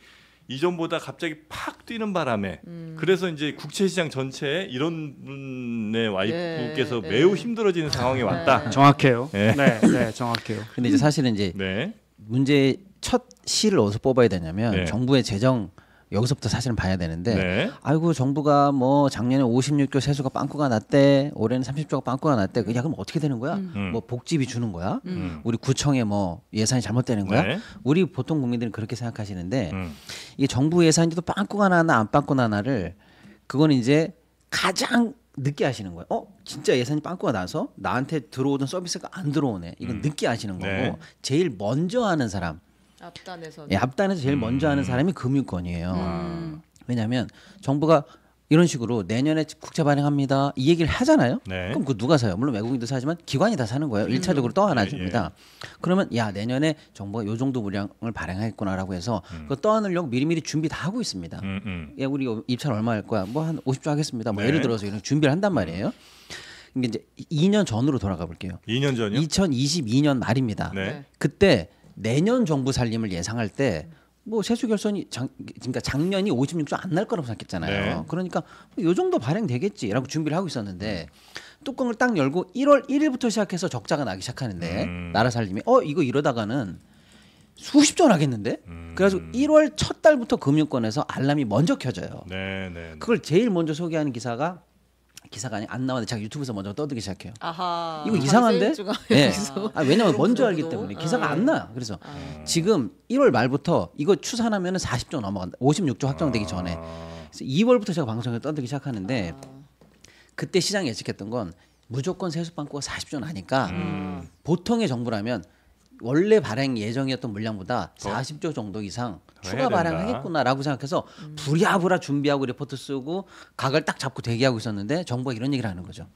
이전보다 갑자기 팍 뛰는 바람에 음. 그래서 이제 국채 시장 전체에 이런 분의 와이프께서 네, 매우 네. 힘들어지는 상황에 왔다. 네. 정확해요. 네. 네, 네, 정확해요. 근데 이제 사실은 이제. 네. 문제의 첫 시를 어디서 뽑아야 되냐면 네. 정부의 재정 여기서부터 사실은 봐야 되는데 네. 아이고 정부가 뭐 작년에 오십육 조 세수가 빵꾸가 났대 올해는 삼십 조가 빵꾸가 났대 야 그럼 어떻게 되는 거야? 음. 뭐 복지비 주는 거야? 음. 우리 구청에 뭐 예산이 잘못되는 거야? 네. 우리 보통 국민들은 그렇게 생각하시는데 음. 이게 정부 예산인지도 빵꾸가 나나 안 빵꾸가 나나를 그건 이제 가장 늦게 아시는 거예요. 어? 진짜 예산이 빵꾸가 나서 나한테 들어오던 서비스가 안 들어오네. 이건 음. 늦게 아시는 거고 네. 제일 먼저 하는 사람. 앞단에서. 예, 앞단에서 제일 음. 먼저 하는 사람이 금융권이에요. 음. 왜냐하면 정부가 이런 식으로 내년에 국채 발행합니다. 이 얘기를 하잖아요. 네. 그럼 그 누가 사요? 물론 외국인도 사지만 기관이 다 사는 거예요. 일차적으로 떠안아줍니다. 예, 예. 그러면 야 내년에 정부가 요 정도 물량을 발행하겠구나라고 해서 음. 그거 떠안으려고 미리미리 준비 다 하고 있습니다. 음, 음. 야 우리 입찰 얼마 할 거야? 뭐 한 오십 조 하겠습니다. 뭐 네. 예를 들어서 이런 준비를 한단 말이에요. 근데 이제 이 년 전으로 돌아가 볼게요. 이 년 전이요? 이천이십이 년 말입니다. 네. 그때 내년 정부 살림을 예상할 때. 뭐 세수 결손이 장, 그러니까 작년이 오십육 조 안 날 거라고 생각했잖아요. 네. 그러니까 요 정도 발행되겠지라고 준비를 하고 있었는데 뚜껑을 딱 열고 일월 일일부터 시작해서 적자가 나기 시작하는데 음. 나라 살림이 어 이거 이러다가는 수십 조 나겠는데? 음. 그래서 일월 첫 달부터 금융권에서 알람이 먼저 켜져요. 네, 네, 네. 그걸 제일 먼저 소개하는 기사가 기사가 아니 안 나왔는데 자기 유튜브에서 먼저 떠들기 시작해요. 아하, 이거 이상한데? 네. 아, 왜냐면 먼저 알기 때문에 기사가 아. 안 나. 그래서 아. 지금 일월 말부터 이거 추산하면 사십 조 넘어간다. 오십육 조 확정되기 아. 전에. 그래서 이월부터 제가 방송에 떠들기 시작하는데 아. 그때 시장 예측했던 건 무조건 세수빵꾸가 사십 조 나니까 음. 보통의 정부라면 원래 발행 예정이었던 물량보다 어? 사십 조 정도 이상 추가 발행하겠구나라고 생각해서 부랴부랴 준비하고 리포트 쓰고 각을 딱 잡고 대기하고 있었는데 정부가 이런 얘기를 하는 거죠.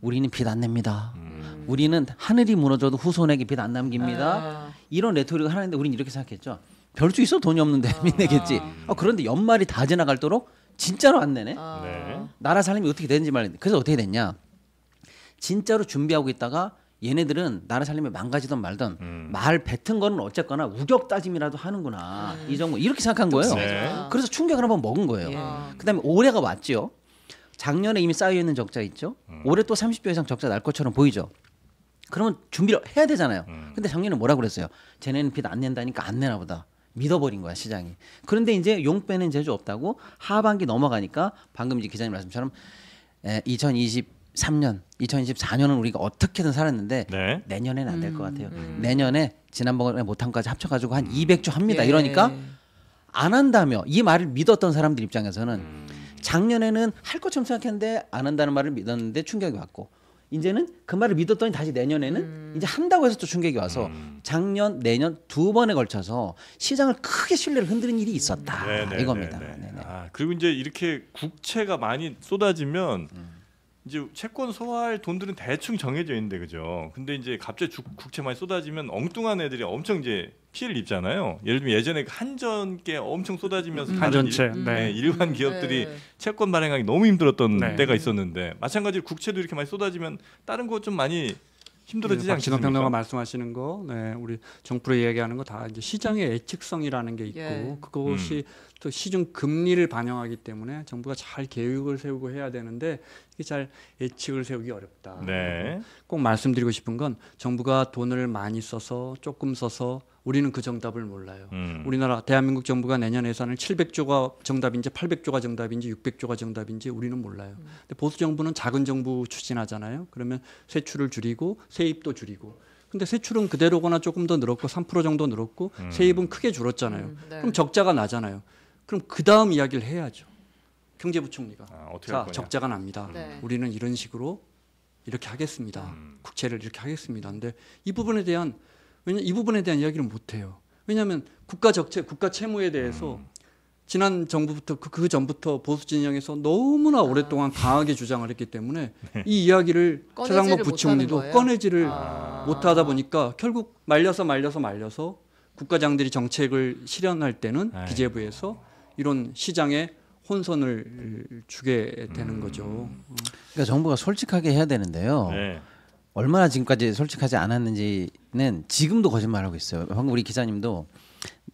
우리는 빚 안 냅니다. 음. 우리는 하늘이 무너져도 후손에게 빚 안 남깁니다. 아. 이런 레토릭을 하는데 우린 이렇게 생각했죠. 별수 있어 돈이 없는데 아. 빚 내겠지. 아, 그런데 연말이 다 지나갈도록 진짜로 안 내네. 아. 네. 나라 살림이 어떻게 되는지 말인데. 그래서 어떻게 됐냐. 진짜로 준비하고 있다가 얘네들은 나라 살림이 망가지든 말든 음. 말 뱉은 거는 어쨌거나 우격 따짐이라도 하는구나. 음. 이 정도 이렇게 생각한 거예요. 네. 그래서 충격을 한번 먹은 거예요. 예. 그다음에 올해가 왔지요. 작년에 이미 쌓여있는 적자 있죠. 음. 올해 또 삼십 조 이상 적자 날 것처럼 보이죠. 그러면 준비를 해야 되잖아요. 음. 근데 작년에 뭐라고 그랬어요? 쟤네는 빚 안 낸다니까 안 내나 보다. 믿어버린 거야 시장이. 그런데 이제 용 빼는 재주 없다고 하반기 넘어가니까 방금 이제 기자님 말씀처럼 에, 이천이십삼 년, 이천이십사 년은 우리가 어떻게든 살았는데 네. 내년에는 안 될 것 같아요. 음. 내년에 지난번에 못함까지 합쳐가지고 한 음. 이백 조 합니다. 예. 이러니까 안 한다며 이 말을 믿었던 사람들 입장에서는 음. 작년에는 할 것처럼 생각했는데 안 한다는 말을 믿었는데 충격이 왔고 이제는 그 말을 믿었더니 다시 내년에는 음. 이제 한다고 해서 또 충격이 와서 음. 작년 내년 두 번에 걸쳐서 시장을 크게 신뢰를 흔드는 일이 있었다. 음. 이겁니다. 아, 그리고 이제 이렇게 국채가 많이 쏟아지면 음. 이제 채권 소화할 돈들은 대충 정해져 있는데 그죠. 근데 이제 갑자기 주, 국채 많이 쏟아지면 엉뚱한 애들이 엄청 이제 피해를 입잖아요. 예를 들면 예전에 한전께 엄청 쏟아지면서 한전채 음, 네. 일반 기업들이 네. 채권 발행하기 너무 힘들었던 네. 때가 있었는데 마찬가지로 국채도 이렇게 많이 쏟아지면 다른 거 좀 많이 힘들어지지 네, 않겠습니까? 박시동 평론가 말씀하시는 거, 네, 우리 정부로 이야기하는 거 다 이제 시장의 예측성이라는 게 있고 예. 그것이 음. 또 시중 금리를 반영하기 때문에 정부가 잘 계획을 세우고 해야 되는데 이게 잘 예측을 세우기 어렵다. 네. 꼭 말씀드리고 싶은 건 정부가 돈을 많이 써서 조금 써서 우리는 그 정답을 몰라요. 음. 우리나라 대한민국 정부가 내년 예산을 칠백 조가 정답인지 팔백 조가 정답인지 육백 조가 정답인지 우리는 몰라요. 음. 근데 보수 정부는 작은 정부 추진하잖아요. 그러면 세출을 줄이고 세입도 줄이고. 근데 세출은 그대로거나 조금 더 늘었고 삼 퍼센트 정도 늘었고 음. 세입은 크게 줄었잖아요. 음, 네. 그럼 적자가 나잖아요. 그럼 그다음 이야기를 해야죠. 경제부총리가. 아, 어떻게 할 거냐. 자, 적자가 납니다. 네. 우리는 이런 식으로 이렇게 하겠습니다. 음. 국채를 이렇게 하겠습니다. 근데 이 부분에 대한 왜냐 이 부분에 대한 이야기를 못 해요. 왜냐하면 국가 적체, 국가 채무에 대해서 음. 지난 정부부터 그, 그 전부터 보수 진영에서 너무나 아. 오랫동안 강하게 주장을 했기 때문에 네. 이 이야기를 최상목 부총리도 꺼내지를 아. 못하다 보니까 결국 말려서 말려서 말려서 국가장들이 정책을 실현할 때는 아이고. 기재부에서 이런 시장에 혼선을 주게 되는 음. 거죠. 그러니까 정부가 솔직하게 해야 되는데요. 네. 얼마나 지금까지 솔직하지 않았는지는 지금도 거짓말하고 있어요. 방금 우리 기자님도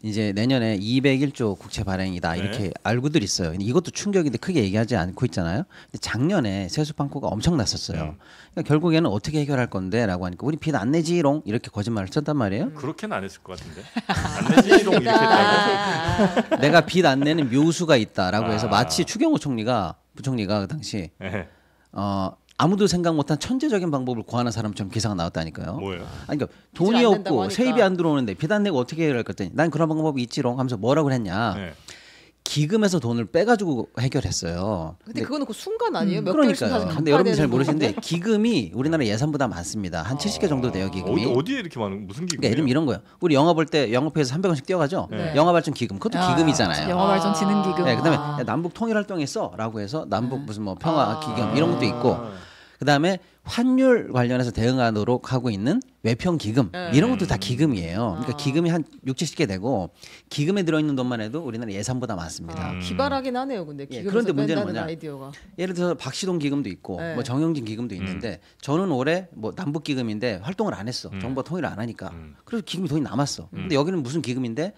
이제 내년에 이백일 조 국채 발행이다 이렇게 네. 알고들 있어요. 근데 이것도 충격인데 크게 얘기하지 않고 있잖아요. 근데 작년에 세수방코가 엄청났었어요. 네. 그러니까 결국에는 어떻게 해결할 건데 라고 하니까 우리 빚 안 내지롱 이렇게 거짓말을 쳤단 말이에요. 음. 그렇게는 안 했을 것 같은데. 안 내지롱 이렇게 했다고. 내가 빚 안 내는 묘수가 있다라고 해서 마치 추경호 총리가 부총리가 그 당시 네. 어. 아무도 생각 못한 천재적인 방법을 고안한 사람처럼 기사가 나왔다니까요. 뭐예요? 아니, 그러니까 돈이 없고 세입이 안 들어오는데 빚 안 내고 어떻게 해결할 것더니 난 그런 방법이 있지롱 하면서 뭐라고 했냐. 네. 기금에서 돈을 빼가지고 해결했어요. 근데, 근데 그거는 그 순간 아니에요? 음, 몇 그러니까요. 근데 여러분들 잘 모르시는데 기금이 우리나라 예산보다 많습니다. 한 아, 칠십 개 정도 돼요 기금이. 어디, 어디에 이렇게 많은 무슨 기금이에요? 그러니까 예를 들면 이런 거예요. 우리 영화 볼 때 영업회에서 삼백 원씩 뛰어가죠. 네. 영화발전 기금. 그것도 아, 기금이잖아요. 영화발전지능 기금. 네, 그다음에 야, 남북 통일활동에 써라고 해서 남북 무슨 뭐 평화 기금 이런 것도 있고. 그다음에 환율 관련해서 대응하도록 하고 있는 외평 기금 네. 이런 것도 다 기금이에요. 그러니까 기금이 한 육칠십 개 되고 기금에 들어있는 돈만 해도 우리나라 예산보다 많습니다. 아, 기발하긴 하네요. 근데 기금에서 예, 그런데 문제는 뭐냐? 아이디어가. 예를 들어서 박시동 기금도 있고 네. 뭐 정영진 기금도 있는데 음. 저는 올해 뭐 남북 기금인데 활동을 안 했어. 음. 정부가 통일을 안 하니까. 음. 그래서 기금이 돈이 남았어. 음. 근데 여기는 무슨 기금인데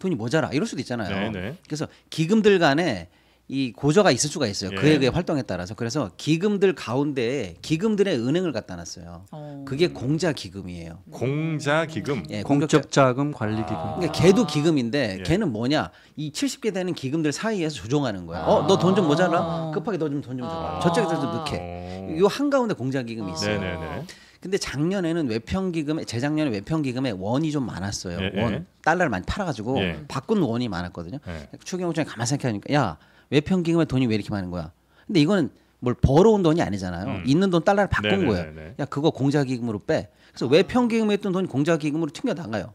돈이 모자라 이럴 수도 있잖아요. 네, 네. 그래서 기금들 간에 이 고저가 있을 수가 있어요. 예. 그의 그의 활동에 따라서. 그래서 기금들 가운데에 기금들의 은행을 갖다 놨어요. 어. 그게 공자 기금이에요. 공자 기금. 예, 공적 자금 관리 기금. 아. 그러니까 걔도 기금인데 예. 걔는 뭐냐? 이 칠십 개 되는 기금들 사이에서 조종하는 거야. 아. 어, 너 돈 좀 모자라? 급하게 너 좀 돈 좀 줘봐. 아. 저쪽에서 좀 넣게. 요 한 가운데 공자 기금이 있어요. 네네네. 근데 작년에는 외평 기금에 재작년에 외평 기금에 원이 좀 많았어요. 예. 원 달러를 많이 팔아가지고 예. 바꾼 원이 많았거든요. 예. 추경호 총리 가만 생각하니까 야. 외평 기금에 돈이 왜 이렇게 많은 거야? 근데 이거는 뭘 벌어온 돈이 아니잖아요. 음. 있는 돈 달러를 바꾼 네네네네. 거예요. 야 그거 공자 기금으로 빼. 그래서 아. 외평 기금에 있던 돈이 공자 기금으로 튕겨 나가요.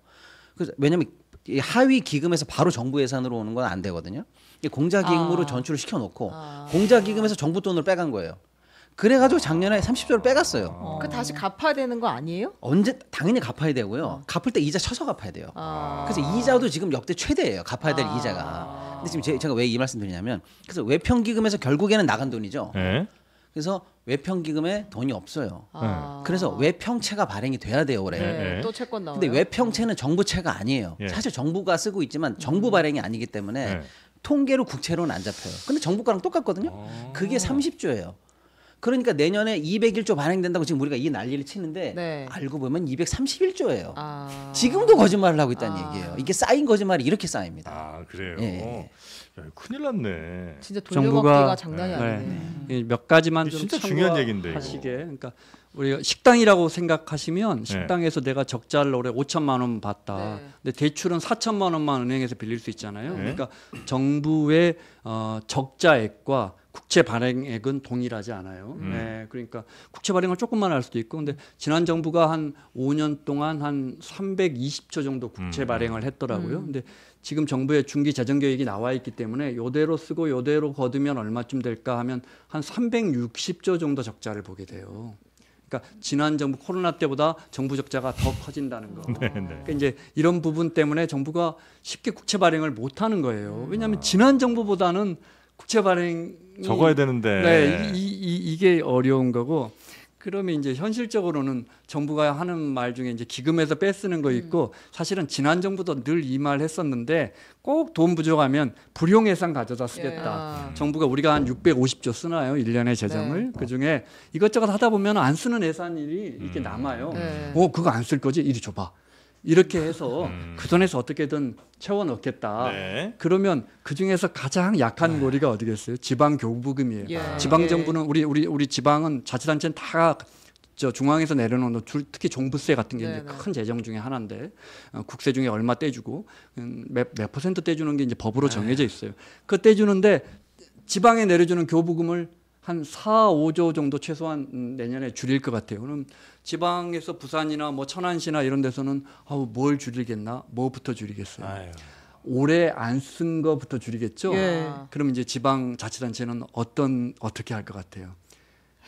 그래서 왜냐면 하위 기금에서 바로 정부 예산으로 오는 건 안 되거든요. 공자 기금으로 아. 전출을 시켜놓고 아. 공자 기금에서 정부 돈을 빼간 거예요. 그래가지고 작년에 삼십 조를 빼갔어요. 어. 그 다시 갚아야 되는 거 아니에요? 언제 당연히 갚아야 되고요. 어. 갚을 때 이자 쳐서 갚아야 돼요. 아. 그래서 이자도 지금 역대 최대예요. 갚아야 될 아. 이자가. 근데 지금 제, 제가 왜 이 말씀 드리냐면 그래서 외평기금에서 결국에는 나간 돈이죠. 에? 그래서 외평기금에 돈이 없어요. 아. 그래서 외평채가 발행이 돼야 돼요 올해. 네, 네. 또 채권 나와요. 근데 외평채는 정부채가 아니에요. 네. 사실 정부가 쓰고 있지만 정부 발행이 아니기 때문에 네. 통계로 국채로는 안 잡혀요. 근데 정부 거랑 똑같거든요. 아. 그게 삼십 조예요. 그러니까 내년에 이백일 조 발행된다고 지금 우리가 이 난리를 치는데 네. 알고 보면 이백삼십일 조예요. 아. 지금도 거짓말을 하고 있다는 아. 얘기예요. 이게 쌓인 거짓말이 이렇게 쌓입니다. 아 그래요? 예. 야, 큰일 났네. 진짜 돌려먹기가 장난이 네. 아니네. 네. 몇 가지만 좀 참고하시게. 그러니까 우리가 식당이라고 생각하시면 식당에서 네. 내가 적자를 올해 오천만 원 봤다. 네. 근데 대출은 사천만 원만 은행에서 빌릴 수 있잖아요. 네. 그러니까 정부의 어, 적자액과 국채 발행액은 동일하지 않아요. 음. 네, 그러니까 국채 발행을 조금만 할 수도 있고, 근데 지난 정부가 한 오 년 동안 한 삼백이십 조 정도 국채 음. 발행을 했더라고요. 음. 근데 지금 정부의 중기 재정 계획이 나와 있기 때문에 요대로 쓰고 요대로 거두면 얼마쯤 될까 하면 한 삼백육십 조 정도 적자를 보게 돼요. 그러니까 지난 정부 코로나 때보다 정부 적자가 더 커진다는 거. 네, 네. 그러니까 이제 이런 부분 때문에 정부가 쉽게 국채 발행을 못 하는 거예요. 왜냐하면 지난 정부보다는 국채 발행 적어야 되는데 네, 이, 이, 이게 어려운 거고. 그러면 이제 현실적으로는 정부가 하는 말 중에 이제 기금에서 빼쓰는 거 있고 사실은 지난 정부도 늘 이 말 했었는데 꼭 돈 부족하면 불용 예산 가져다 쓰겠다. 예. 정부가 우리가 한 육백오십 조 쓰나요? 일 년의 재정을. 네. 그중에 이것저것 하다 보면 안 쓰는 예산이 이렇게 음. 남아요. 네. 어, 그거 안 쓸 거지? 이리 줘봐. 이렇게 해서 음. 그 돈에서 어떻게든 채워넣겠다. 네. 그러면 그중에서 가장 약한 네. 고리가 어디겠어요? 지방교부금이에요. 예. 지방정부는 우리 우리 우리 지방은 자치단체는 다 저 중앙에서 내려놓는 특히 종부세 같은 게 이제 큰 재정 중에 하나인데 어, 국세 중에 얼마 떼주고 음, 몇, 몇 퍼센트 떼주는 게 이제 법으로 정해져 있어요. 그 떼주는데 지방에 내려주는 교부금을 한 사, 오조 정도 최소한 내년에 줄일 것 같아요. 그럼 지방에서 부산이나 뭐 천안시나 이런 데서는 아우 뭘 줄이겠나? 뭐부터 줄이겠어요? 아유. 올해 안 쓴 거부터 줄이겠죠? 예. 그럼 이제 지방 자치단체는 어떤 어떻게 할 것 같아요?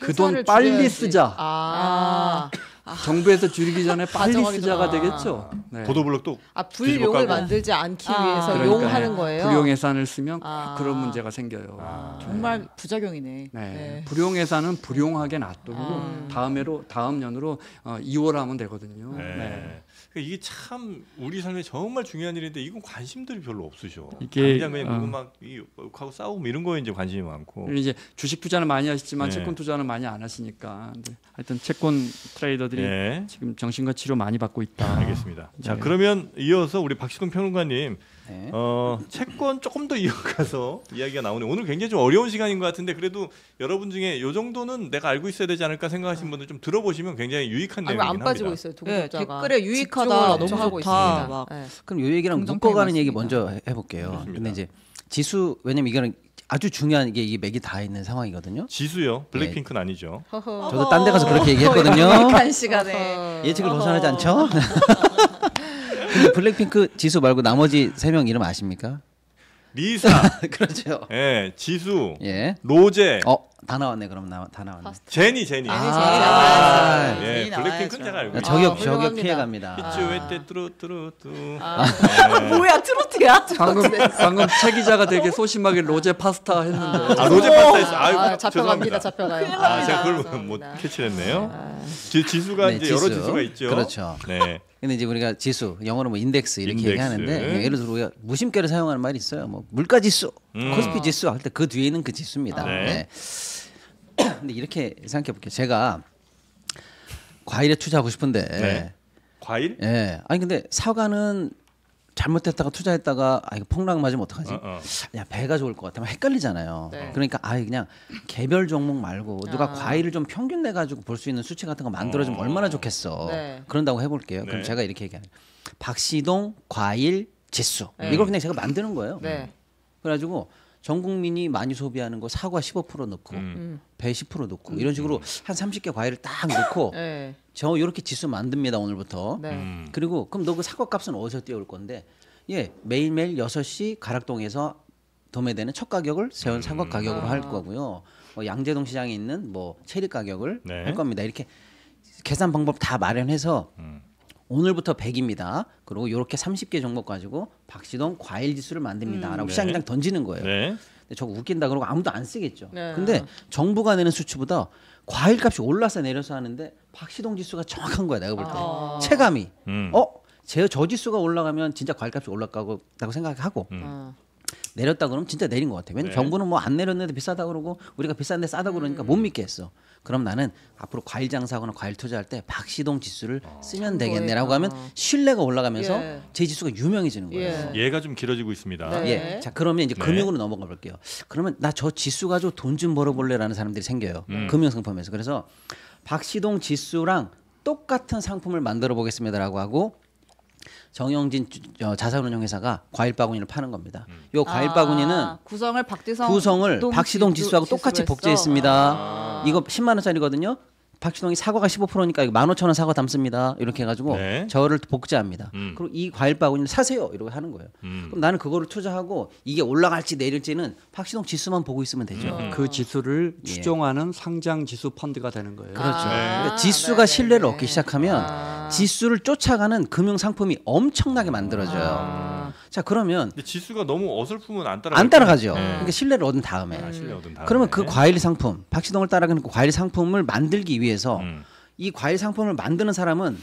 그 돈 빨리 줄여야지. 쓰자. 아. 아. 정부에서 줄이기 전에 빨리 쓰자가 되겠죠. 네. 보도블록도 아, 불용을 만들지 않기 아. 위해서 그러니까 용하는 거예요. 불용 예산을 쓰면 아. 그런 문제가 생겨요. 아. 네. 정말 부작용이네. 네. 네. 불용 예산은 불용하게 놔두고 아. 다음해로 다음 년으로 어, 이월 하면 되거든요. 네. 네. 이게 참 우리 삶에 정말 중요한 일인데 이건 관심들이 별로 없으셔. 이게 당장 그냥 막 욕하고 싸우고 이런 거에 이제 관심이 많고. 이제 주식 투자는 많이 하시지만 네. 채권 투자는 많이 안 하시니까. 근데 하여튼 채권 트레이더들이 네. 지금 정신과 치료 많이 받고 있다. 알겠습니다. 네. 자 그러면 이어서 우리 박시동 평론가님 네. 어, 채권 조금 더 이어가서 이야기가 나오네요. 오늘 굉장히 좀 어려운 시간인 것 같은데 그래도 여러분 중에 이 정도는 내가 알고 있어야 되지 않을까 생각하시는 분들 좀 들어보시면 굉장히 유익한 내용이긴 합니다. 안 빠지고 있어요. 네, 댓글에 유익한 다, 너무 좋다. 있습니다. 막. 네. 그럼 요 얘기랑 묶어가는 얘기 먼저 해볼게요. 그렇습니다. 근데 이제 지수 왜냐면 이거는 아주 중요한 게 이 맥이 다 있는 상황이거든요. 지수요? 블랙핑크는 네. 아니죠. 허허. 저도 딴 데 가서 그렇게 얘기했거든요. 한 시간에 예측을 허허. 벗어나지 않죠? 근데 블랙핑크 지수 말고 나머지 세 명 이름 아십니까? 리사, 그렇죠. 예, 지수, 예, 로제. 어, 다 나왔네. 그럼 나, 다 나왔네. 제니, 제니. 아, 아, 제니. 아 예, 블랙핑크는 제가 알고. 저격, 저격 피해갑니다. 이쪽에 때 트로트로트. 아, 뭐야 트로트야? 방금 방금 최 기자가 되게 소심하게 로제 파스타 했는데. 아, 로제 파스타 했어. 아, 잡혀갑니다, 잡혀가요. 아, 제가 그걸 못 캐치했네요. 지수가 이제 여러 지수가 있죠. 그렇죠. 네. 근데 이제 우리가 지수, 영어로 뭐 인덱스 이렇게 인덱스. 얘기하는데 예를 들어 우리가 무심결에 사용하는 말이 있어요. 뭐 물가 지수, 음. 코스피 지수 할 때 그 뒤에 있는 그 지수입니다. 아, 네. 네. 근데 이렇게 생각해 볼게요. 제가 과일에 투자하고 싶은데 네. 과일? 예. 네. 아니 근데 사과는 잘못했다가 투자했다가 아 이거 폭락 맞으면 어떡하지? 어, 어. 야 배가 좋을 것 같아. 헷갈리잖아요. 네. 그러니까 아예 그냥 개별 종목 말고 누가 아. 과일을 좀 평균 내 가지고 볼 수 있는 수치 같은 거 만들어주면 어. 얼마나 좋겠어. 네. 그런다고 해볼게요. 네. 그럼 제가 이렇게 얘기하는 박시동 과일 지수 네. 이걸 그냥 제가 만드는 거예요. 네. 그래가지고 전 국민이 많이 소비하는 거 사과 십오 퍼센트 넣고 음. 배 십 퍼센트 넣고 음. 이런 식으로 한 삼십 개 과일을 딱 넣고 네. 저 이렇게 지수 만듭니다 오늘부터. 네. 음. 그리고 그럼 너 그 사과 값은 어디서 떼올 건데? 예 매일매일 여섯 시 가락동에서 도매되는 첫 가격을 세운 사과 가격으로 음. 할 거고요. 뭐 양재동 시장에 있는 뭐 체리 가격을 네. 할 겁니다. 이렇게 계산 방법 다 마련해서 음. 오늘부터 백입니다. 그리고 이렇게 삼십 개 종목 가지고 박시동 과일 지수를 만듭니다라고 음. 네. 시장에 던지는 거예요. 네. 근데 저거 웃긴다 그러고 아무도 안 쓰겠죠. 네. 근데 정부가 내는 수치보다 과일값이 올라서 내려서 하는데 박시동 지수가 정확한 거야 내가 볼 때. 아. 체감이. 음. 어? 제 저 지수가 올라가면 진짜 과일값이 올라가고 라고 생각하고 음. 아. 내렸다 그러면 진짜 내린 것 같아. 왜냐면 네. 정부는 뭐 안 내렸는데 비싸다 그러고 우리가 비싼데 싸다 그러니까 음. 못 믿게 했어. 그럼 나는 앞으로 과일 장사하거나 과일 투자할 때 박시동 지수를 아, 쓰면 되겠네라고 하면 신뢰가 올라가면서 예. 제 지수가 유명해지는 거예요. 예. 얘가 좀 길어지고 있습니다. 네. 예. 자 그러면 이제 네. 금융으로 넘어가 볼게요. 그러면 나 저 지수 가지고 돈 좀 벌어볼래라는 사람들이 생겨요. 음. 금융 상품에서. 그래서 박시동 지수랑 똑같은 상품을 만들어 보겠습니다라고 하고. 정영진 자산운용회사가 과일 바구니를 파는 겁니다. 음. 요 과일 아, 바구니는 구성을 박지성 구성을 박시동 지수하고 지수, 똑같이 복제했습니다. 아. 이거 십만 원짜리거든요. 박시동이 사과가 십오 퍼센트니까 이거 만 오천 원 사과 담습니다. 이렇게 해가지고 네. 저를 복제합니다. 음. 그리고 이 과일 바구니를 사세요. 이러고 하는 거예요. 음. 그럼 나는 그거를 투자하고 이게 올라갈지 내릴지는 박시동 지수만 보고 있으면 되죠. 음. 그 지수를 예. 추종하는 상장 지수 펀드가 되는 거예요. 그렇죠. 아. 네. 그러니까 지수가 신뢰를 얻기 시작하면 아. 지수를 쫓아가는 금융 상품이 엄청나게 만들어져요. 아. 자 그러면 근데 지수가 너무 어설프면 안 따라가죠. 안 따라가죠. 네. 그러니까 신뢰를 얻은 다음에. 아, 신뢰 얻은 다음에. 그러면 그 과일 상품, 박시동을 따라가는 그 과일 상품을 만들기 위해서 음. 이 과일 상품을 만드는 사람은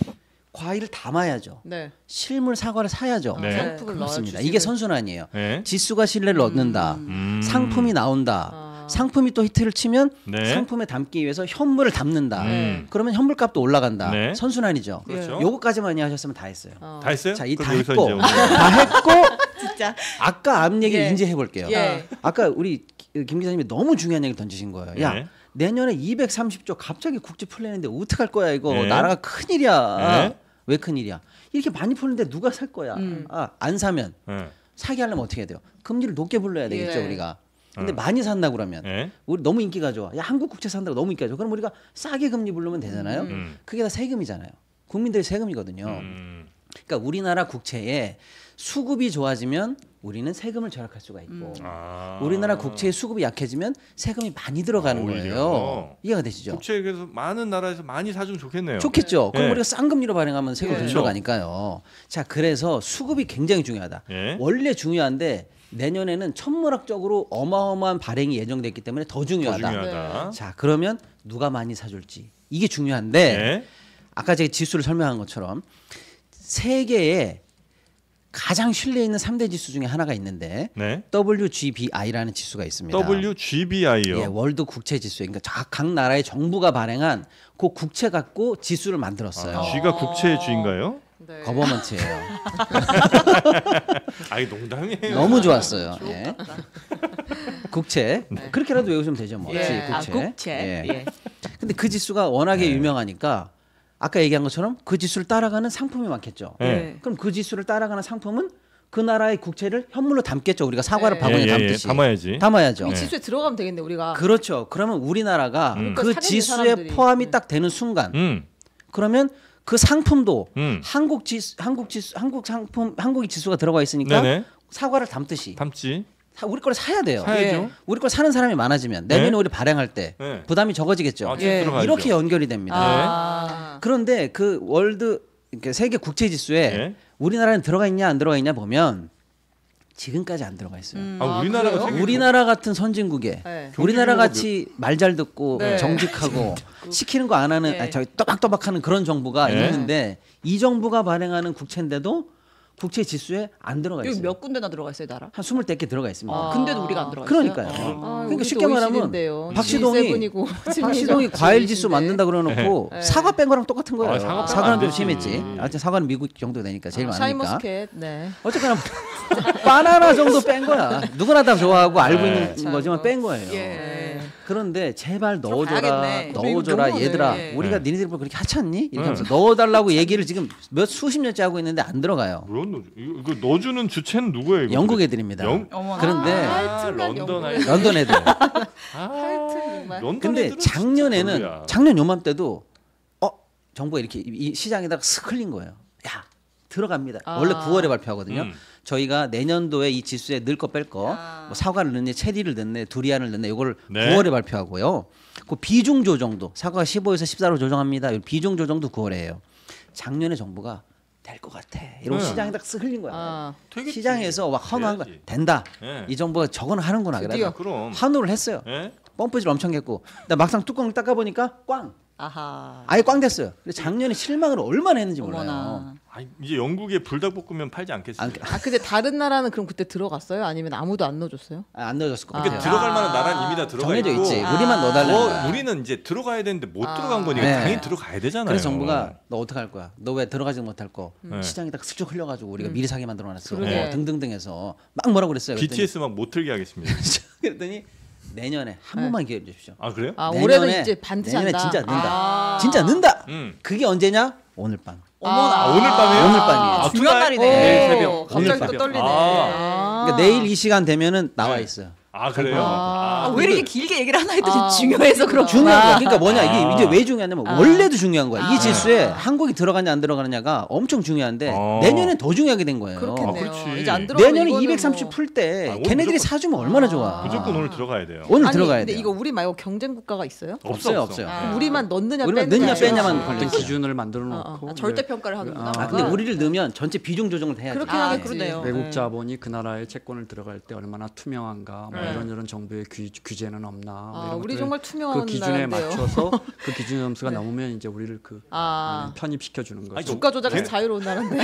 과일을 담아야죠. 네. 실물 사과를 사야죠. 네. 상품을 그렇습니다. 이게 선순환이에요. 네. 지수가 신뢰를 얻는다. 음. 상품이 나온다. 아. 상품이 또 히트를 치면 네. 상품에 담기 위해서 현물을 담는다. 음. 그러면 현물값도 올라간다. 네. 선순환이죠. 그렇죠. 요거까지만 하셨으면 다 했어요. 어. 다 했어요? 자, 이 다 했고 다 했고 진짜 아까 앞 얘기를 예. 인지해 볼게요. 예. 아까 우리 김 기자님이 너무 중요한 얘기를 던지신 거예요. 야, 예. 내년에 이백삼십 조 갑자기 국제 풀리는데 어떡할 거야 이거. 예. 나라가 큰일이야. 예. 왜 큰일이야? 이렇게 많이 풀는데 누가 살 거야? 음. 아, 안 사면 예. 사게 하려면 어떻게 해야 돼요? 금리를 높게 불러야 되겠죠. 예. 우리가. 근데 음. 많이 산다 그러면 에? 우리 너무 인기가 좋아. 야 한국 국채 산다고 너무 인기가 좋아. 그럼 우리가 싸게 금리 부르면 되잖아요. 음. 그게 다 세금이잖아요. 국민들의 세금이거든요. 음. 그러니까 우리나라 국채에 수급이 좋아지면 우리는 세금을 절약할 수가 있고 음. 아. 우리나라 국채의 수급이 약해지면 세금이 많이 들어가는 아, 거예요. 이해가 되시죠? 국채에 그래서 많은 나라에서 많이 사주면 좋겠네요. 좋겠죠. 네. 그럼 네. 우리가 싼 금리로 발행하면 세금이 네. 들어가니까요. 자 그래서 수급이 굉장히 중요하다. 네. 원래 중요한데 내년에는 천문학적으로 어마어마한 발행이 예정됐기 때문에 더 중요하다. 더 중요하다. 네. 자 그러면 누가 많이 사줄지 이게 중요한데 네. 아까 제가 지수를 설명한 것처럼 세계에 가장 신뢰 있는 삼 대 지수 중에 하나가 있는데 네. 더블유 지 비 아이라는 지수가 있습니다. 더블유 지 비 아이요? 예, 월드 국채 지수. 그러니까 각 나라의 정부가 발행한 그 국채 갖고 지수를 만들었어요. 아, G가 국채의 G인가요? 네. 거버먼트예요. 아이 농담이에요. 너무 좋았어요. 예. 국채 네. 그렇게라도 외우시면 되죠 뭐. 예. 국채. 아, 국채. 예. 예. 근데 그 지수가 워낙에 네. 유명하니까 아까 얘기한 것처럼 그 지수를 따라가는 상품이 많겠죠. 네. 그럼 그 지수를 따라가는 상품은 그 나라의 국채를 현물로 담겠죠. 우리가 사과를 네. 바구니에 예, 담듯이. 예, 담아야지. 담아야죠. 이 지수에 들어가면 되겠네 우리가. 그렇죠. 그러면 우리나라가 음. 그 지수에 사람들이. 포함이 딱 되는 순간 음. 그러면 그 상품도 음. 한국 지수, 한국 지수, 한국 상품, 한국의 지수가 들어가 있으니까 네네. 사과를 담듯이 담지. 우리 걸 사야 돼요. 사야죠. 우리 걸 사는 사람이 많아지면 내년에 네? 우리 발행할 때 네. 부담이 적어지겠죠. 아, 예. 이렇게 연결이 됩니다. 아. 그런데 그 월드 세계 국채 지수에 네? 우리나라는 들어가 있냐 안 들어가 있냐 보면. 지금까지 안 들어가 있어요. 음, 아, 우리나라가 우리나라 같은 선진국에 네. 우리나라 같이 말 잘 듣고 네. 정직하고 시키는 거 안 하는 네. 아니, 저기 또박또박하는 그런 정부가 네. 있는데 이 정부가 발행하는 국채인데도 국채 지수에 안 들어가 있어요. 여기 몇 군데나 들어가 있어요, 나라? 한 이십사 개 들어가 있습니다. 아, 근데도 우리가 안 들어가 있어요. 그러니까요. 아, 그러니까 쉽게 말하면 박시동이 박시동이 과일 지수 만든다 그러놓고 네. 사과 뺀 거랑 똑같은 거예요. 아, 사과 사과는 좀 심했지. 아무튼 사과는 미국 정도 되니까 제일 아, 많으니까. 샤인머스켓. 네. 어쨌거나 바나나 정도 뺀 거야. 누구나 다 좋아하고 알고 네. 있는 자, 거지만 뺀 거예요. 예. 그런데 제발 넣어줘라, 넣어줘라 얘들아. 예. 우리가 네. 니네들 그렇게 하찮니? 이렇게 네. 하면서 넣어달라고 얘기를 지금 몇 수십 년째 하고 있는데 안 들어가요. 이거, 이거 넣어주는 주체는 누구예요? 이거? 영국 애들입니다. 영... 그런데 아, 런던, 아이... 런던 애들. 아, 근데 작년에는 작년 요맘때도 어 정부가 이렇게 이 시장에다가 슥 흘린 거예요. 야 들어갑니다. 아. 원래 구월에 발표하거든요. 음. 저희가 내년도에 이 지수에 넣을 거 뺄 거, 아. 뭐 사과를 넣네, 체리를 넣네, 두리안을 넣네, 이걸 네. 구월에 발표하고요. 그 비중 조정도 사과가 십오에서 십사로 조정합니다. 비중 조정도 구월에 해요. 작년에 정부가 될 것 같아. 이런 네. 시장에 딱 흘린 거야. 아. 시장에서 막 환호한 거야. 된다. 네. 이 정부가 저건 하는구나. 그래서 환호를 했어요. 네. 펌프질 엄청 했고, 근데 막상 뚜껑을 닦아보니까 꽝. 아하. 아예 꽝 됐어요. 근데 작년에 실망을 얼마나 했는지 어머나. 몰라요. 아, 이제 영국에 불닭볶음면 팔지 않겠어요. 아, 근데 다른 나라는 그럼 그때 들어갔어요? 아니면 아무도 안 넣어줬어요? 아, 안 넣어줬을 거예요. 그러니까 아. 들어갈 만한 나라는 이미 다 들어가 있고. 정해져 있지. 아. 우리만 넣어달라는 어, 거야. 우리는 이제 들어가야 되는데 못 아. 들어간 거니까 네. 당연히 들어가야 되잖아요. 그래서 정부가 너 어떻게 할 거야? 너 왜 들어가지 못할 거? 음. 시장이 딱 슬쩍 흘려가지고 우리가 음. 미리 사게 만들어놨어. 네. 뭐 등등등해서 막 뭐라고 그랬어요. 비티에스만 못 틀게 하겠습니다. 그랬더니 내년에 한 네. 번만 기회를 주십시오. 아 그래요? 아, 올해는 이제 반드시 한다. 내년에 진짜 는다. 아 진짜 는다. 음. 그게 언제냐? 오늘 밤. 어머나. 아, 오늘 밤이에요? 오늘 밤이에요. 아, 중요한 날이네. 내일 새벽. 갑자기 또 떨리네. 아 그러니까 내일 이 시간 되면은 나와 네. 있어요. 아 그래요? 아, 아, 왜 이렇게 길게 얘기를 하나 했더니 아, 중요해서 그런 중요한 거야. 그러니까 뭐냐 이게 이제 왜 중요하냐면 아. 원래도 중요한 거야. 아. 이 지수에 한국이 들어가냐 안 들어가느냐가 엄청 중요한데 아. 내년엔 더 중요하게 된 거예요. 그렇겠네요. 아, 이제 안 내년에 이백삼십 풀 때 뭐. 걔네들이 아, 사주면 얼마나 아. 좋아. 무조건 오늘 들어가야 돼요. 오늘 아니, 들어가야 돼요. 근데 이거 우리 말고 경쟁 국가가 있어요? 없어요, 없어요. 없어요. 아. 우리만 넣느냐 우리만 빼느냐, 빼냐만 걸린 기준을 만들어 놓고 아, 절대 평가를 하는구나. 아, 근데 우리를 넣으면 전체 비중 조정을 해야 돼. 그렇긴 하겠네요. 외국 자본이 그 나라의 채권을 들어갈 때 얼마나 투명한가. 네. 이런 이런 정부의 규, 규제는 없나. 아, 이런 우리 정말 투명한 그 기준에 나라인데요. 맞춰서 그 기준 점수가 네. 넘으면 이제 우리를 그 아. 편입시켜 주는 거죠. 주가 조작은 자유로운 나라인데.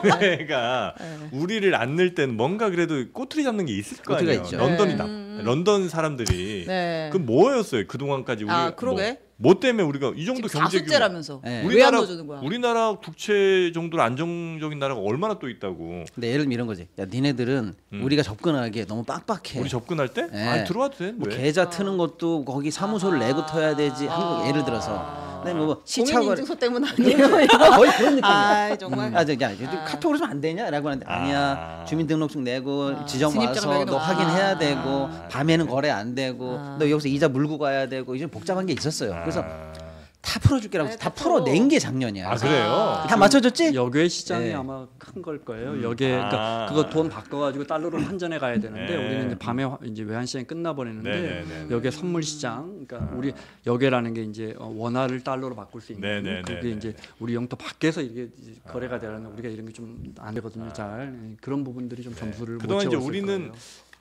걔네가 네. 우리를 안 넣을 땐 뭔가 그래도 꼬투리 잡는 게 있을 거 아니에요. 있죠. 런던이다. 네. 런던 사람들이 네. 그 뭐였어요? 그 동안까지 우리. 아 그러게. 뭐. 뭐 때문에 우리가 이 정도 경제 규모라면서 네. 왜 안 넣어주는 거야? 우리나라 국채 정도로 안정적인 나라가 얼마나 또 있다고. 근데 예를 들면 이런 거지. 야, 니네들은 음. 우리가 접근하기에 너무 빡빡해. 우리 접근할 때? 네. 아니, 들어와도 돼. 뭐 계좌 아. 트는 것도 거기 사무소를 아. 내고 터야 되지. 아. 한국 예를 들어서. 아. 근데 뭐, 뭐 시차가 공인인증서 때문 아니에요. 거의 그런 느낌이야. 아, 정말. 음. 아, 저, 야, 아. 카톡으로 좀 안 되냐라고 하는데 아. 아니야. 주민등록증 내고 아. 지점 와서 너 아. 확인해야 되고 아. 밤에는 거래 안 되고 아. 너 여기서 이자 물고 가야 되고 이제 복잡한 게 있었어요. 아. 그래서 다 풀어줄게라고 해서 다, 다 풀어낸 게 작년이야. 아 그래요? 다 맞춰줬지? 여기의 시장이 네. 아마 큰 걸 거예요. 음. 여기에 그러니까 아. 그거 돈 바꿔가지고 달러로 환전해 가야 되는데 네. 우리는 이제 밤에 이제 외환 시장이 끝나버리는데 네, 네, 네, 네. 여기에 선물 시장, 그러니까 아. 우리 여기라는 게 이제 원화를 달러로 바꿀 수 있는 네, 네, 그게 네, 네, 이제 우리 영토 밖에서 이게 거래가 되라는 우리가 이런 게 좀 안 되거든요. 아. 잘 그런 부분들이 좀 점수를 네. 못 채웠을 거예요. 우리는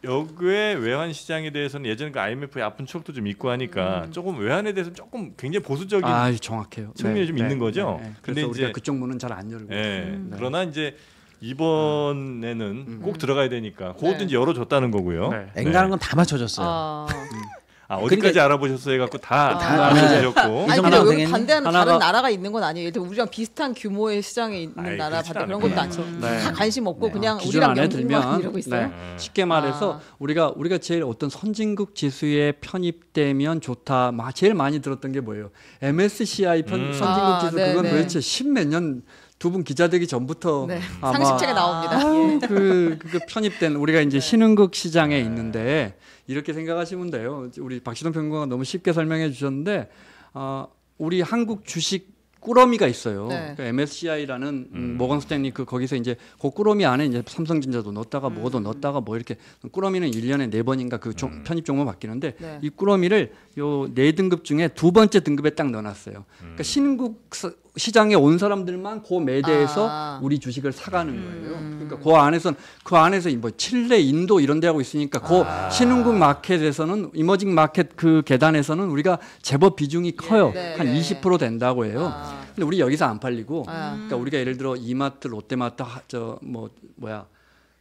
여기에 외환 시장에 대해서는 예전에 그 아이엠에프의 아픈 추억도 좀 있고 하니까 음. 조금 외환에 대해서는 조금 굉장히 보수적인 아, 정확해요. 측면이 네, 좀 네, 있는 거죠. 네, 네. 그래서 우리가 이제 그쪽 문은 잘 안 열고 네. 음. 네. 그러나 이제 이번에는 음. 꼭 들어가야 되니까 그것도 이제 네. 열어줬다는 거고요. 네. 네. 앵간한 건 다 맞춰줬어요. 아. 아, 어디까지 그러니까, 알아보셨어요? 해갖고 다 알아보셨고. 아, 아니 근데 여기 반대하는 하나가, 다른 나라가 있는 건 아니에요. 일단 우리랑 비슷한 규모의 시장에 있는 아이, 나라 반대 그런 것도 아니죠. 네. 다 관심 없고 네. 그냥 우리랑 연결만 이러고 있어요. 네. 쉽게 말해서 아. 우리가 우리가 제일 어떤 선진국 지수에 편입되면 좋다. 막 제일 많이 들었던 게 뭐예요? 엠에스씨아이 편, 음. 선진국 지수 아, 그건 도대체 십몇 년. 두 분 기자 되기 전부터 네. 아마 상식책에 나옵니다. 아유, 그, 그 편입된 우리가 이제 신흥국 시장에 있는데 이렇게 생각하시면 돼요. 우리 박시동 평론가가 너무 쉽게 설명해 주셨는데 어, 우리 한국 주식 꾸러미가 있어요. 네. 그러니까 엠에스씨아이라는 음. 모건 스탠리 그 거기서 이제 그 꾸러미 안에 이제 삼성전자도 넣었다가 음. 뭐도 넣었다가 뭐 이렇게 꾸러미는 일 년에 네 번인가 그 조, 음. 편입 종목 바뀌는데 네. 이 꾸러미를 요 네 등급 중에 두 번째 등급에 딱 넣어놨어요. 음. 그러니까 신국 시장에 온 사람들만 그 매대에서 아. 우리 주식을 사가는 거예요. 음. 그러니까 그 안에서 그 안에서 뭐 칠레, 인도 이런 데 하고 있으니까 그 아. 신흥국 마켓에서는 이머징 마켓 그 계단에서는 우리가 제법 비중이 커요. 네, 네, 한 네. 이십 퍼센트 된다고 해요. 아. 근데 우리 여기서 안 팔리고, 아. 그러니까 우리가 예를 들어 이마트, 롯데마트, 저 뭐 뭐야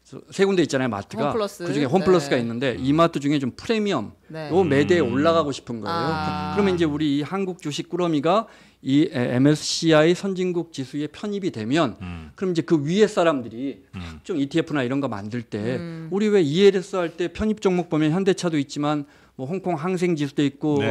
저 세 군데 있잖아요 마트가 홈플러스? 그 중에 홈플러스가 네. 있는데 이마트 중에 좀 프리미엄 네. 요 매대에 음. 올라가고 싶은 거예요. 아. 그러면 이제 우리 이 한국 주식 꾸러미가 이 엠에스씨아이 선진국 지수에 편입이 되면 음. 그럼 이제 그 위에 사람들이 음. 각종 이티에프나 이런 거 만들 때 음. 우리 왜 이엘에스 할 때 편입 종목 보면 현대차도 있지만 뭐 홍콩 항생지수도 있고 어,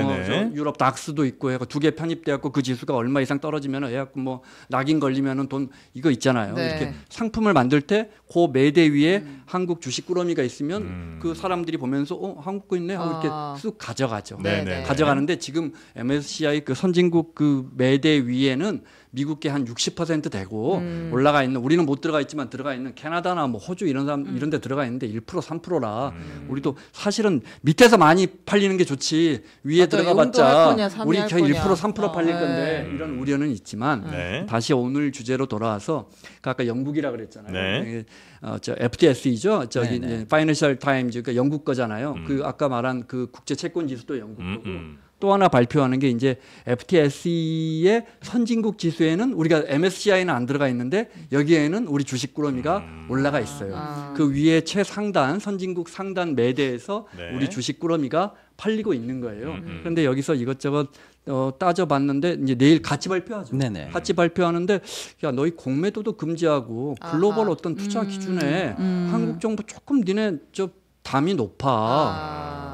유럽 닥스도 있고 해가 두 개 편입돼갖고 그 지수가 얼마 이상 떨어지면은 해갖고 뭐 낙인 걸리면은 돈 이거 있잖아요. 네. 이렇게 상품을 만들 때 그 매대 위에 음. 한국 주식 꾸러미가 있으면 음. 그 사람들이 보면서 어 한국 거 있네 하고 이렇게 아. 쑥 가져가죠. 네네. 가져가는데 지금 엠에스씨아이 그 선진국 그 매대 위에는 미국계 한 육십 퍼센트 되고 음. 올라가 있는, 우리는 못 들어가 있지만 들어가 있는 캐나다나 뭐 호주 이런 사람 음. 이런 데 들어가 있는데 일 퍼센트 삼 퍼센트라 음. 우리도 사실은 밑에서 많이 팔리는 게 좋지 위에 들어가봤자 우리 그냥 일 퍼센트 삼 퍼센트 어, 팔릴 건데 음. 이런 우려는 있지만 네. 다시 오늘 주제로 돌아와서 아까 영국이라 그랬잖아요. 네. 어, 저 에프티에스이죠. 저기 네, 네. 파이낸셜 타임즈 그러니까 영국 거잖아요. 음. 그 아까 말한 그 국제 채권 지수도 영국 거고. 음, 음. 또 하나 발표하는 게 이제 에프티에스이의 선진국 지수에는 우리가 엠에스씨아이는 안 들어가 있는데 여기에는 우리 주식 꾸러미가 음. 올라가 있어요. 아. 그 위에 최상단 선진국 상단 매대에서 네. 우리 주식 꾸러미가 팔리고 있는 거예요. 음, 음. 그런데 여기서 이것저것 어, 따져봤는데 이제 내일 같이 발표하죠. 네네. 같이 발표하는데 야 너희 공매도도 금지하고 글로벌 아하. 어떤 투자 음. 기준에 음. 한국 정부 조금 니네 저 담이 높아. 아.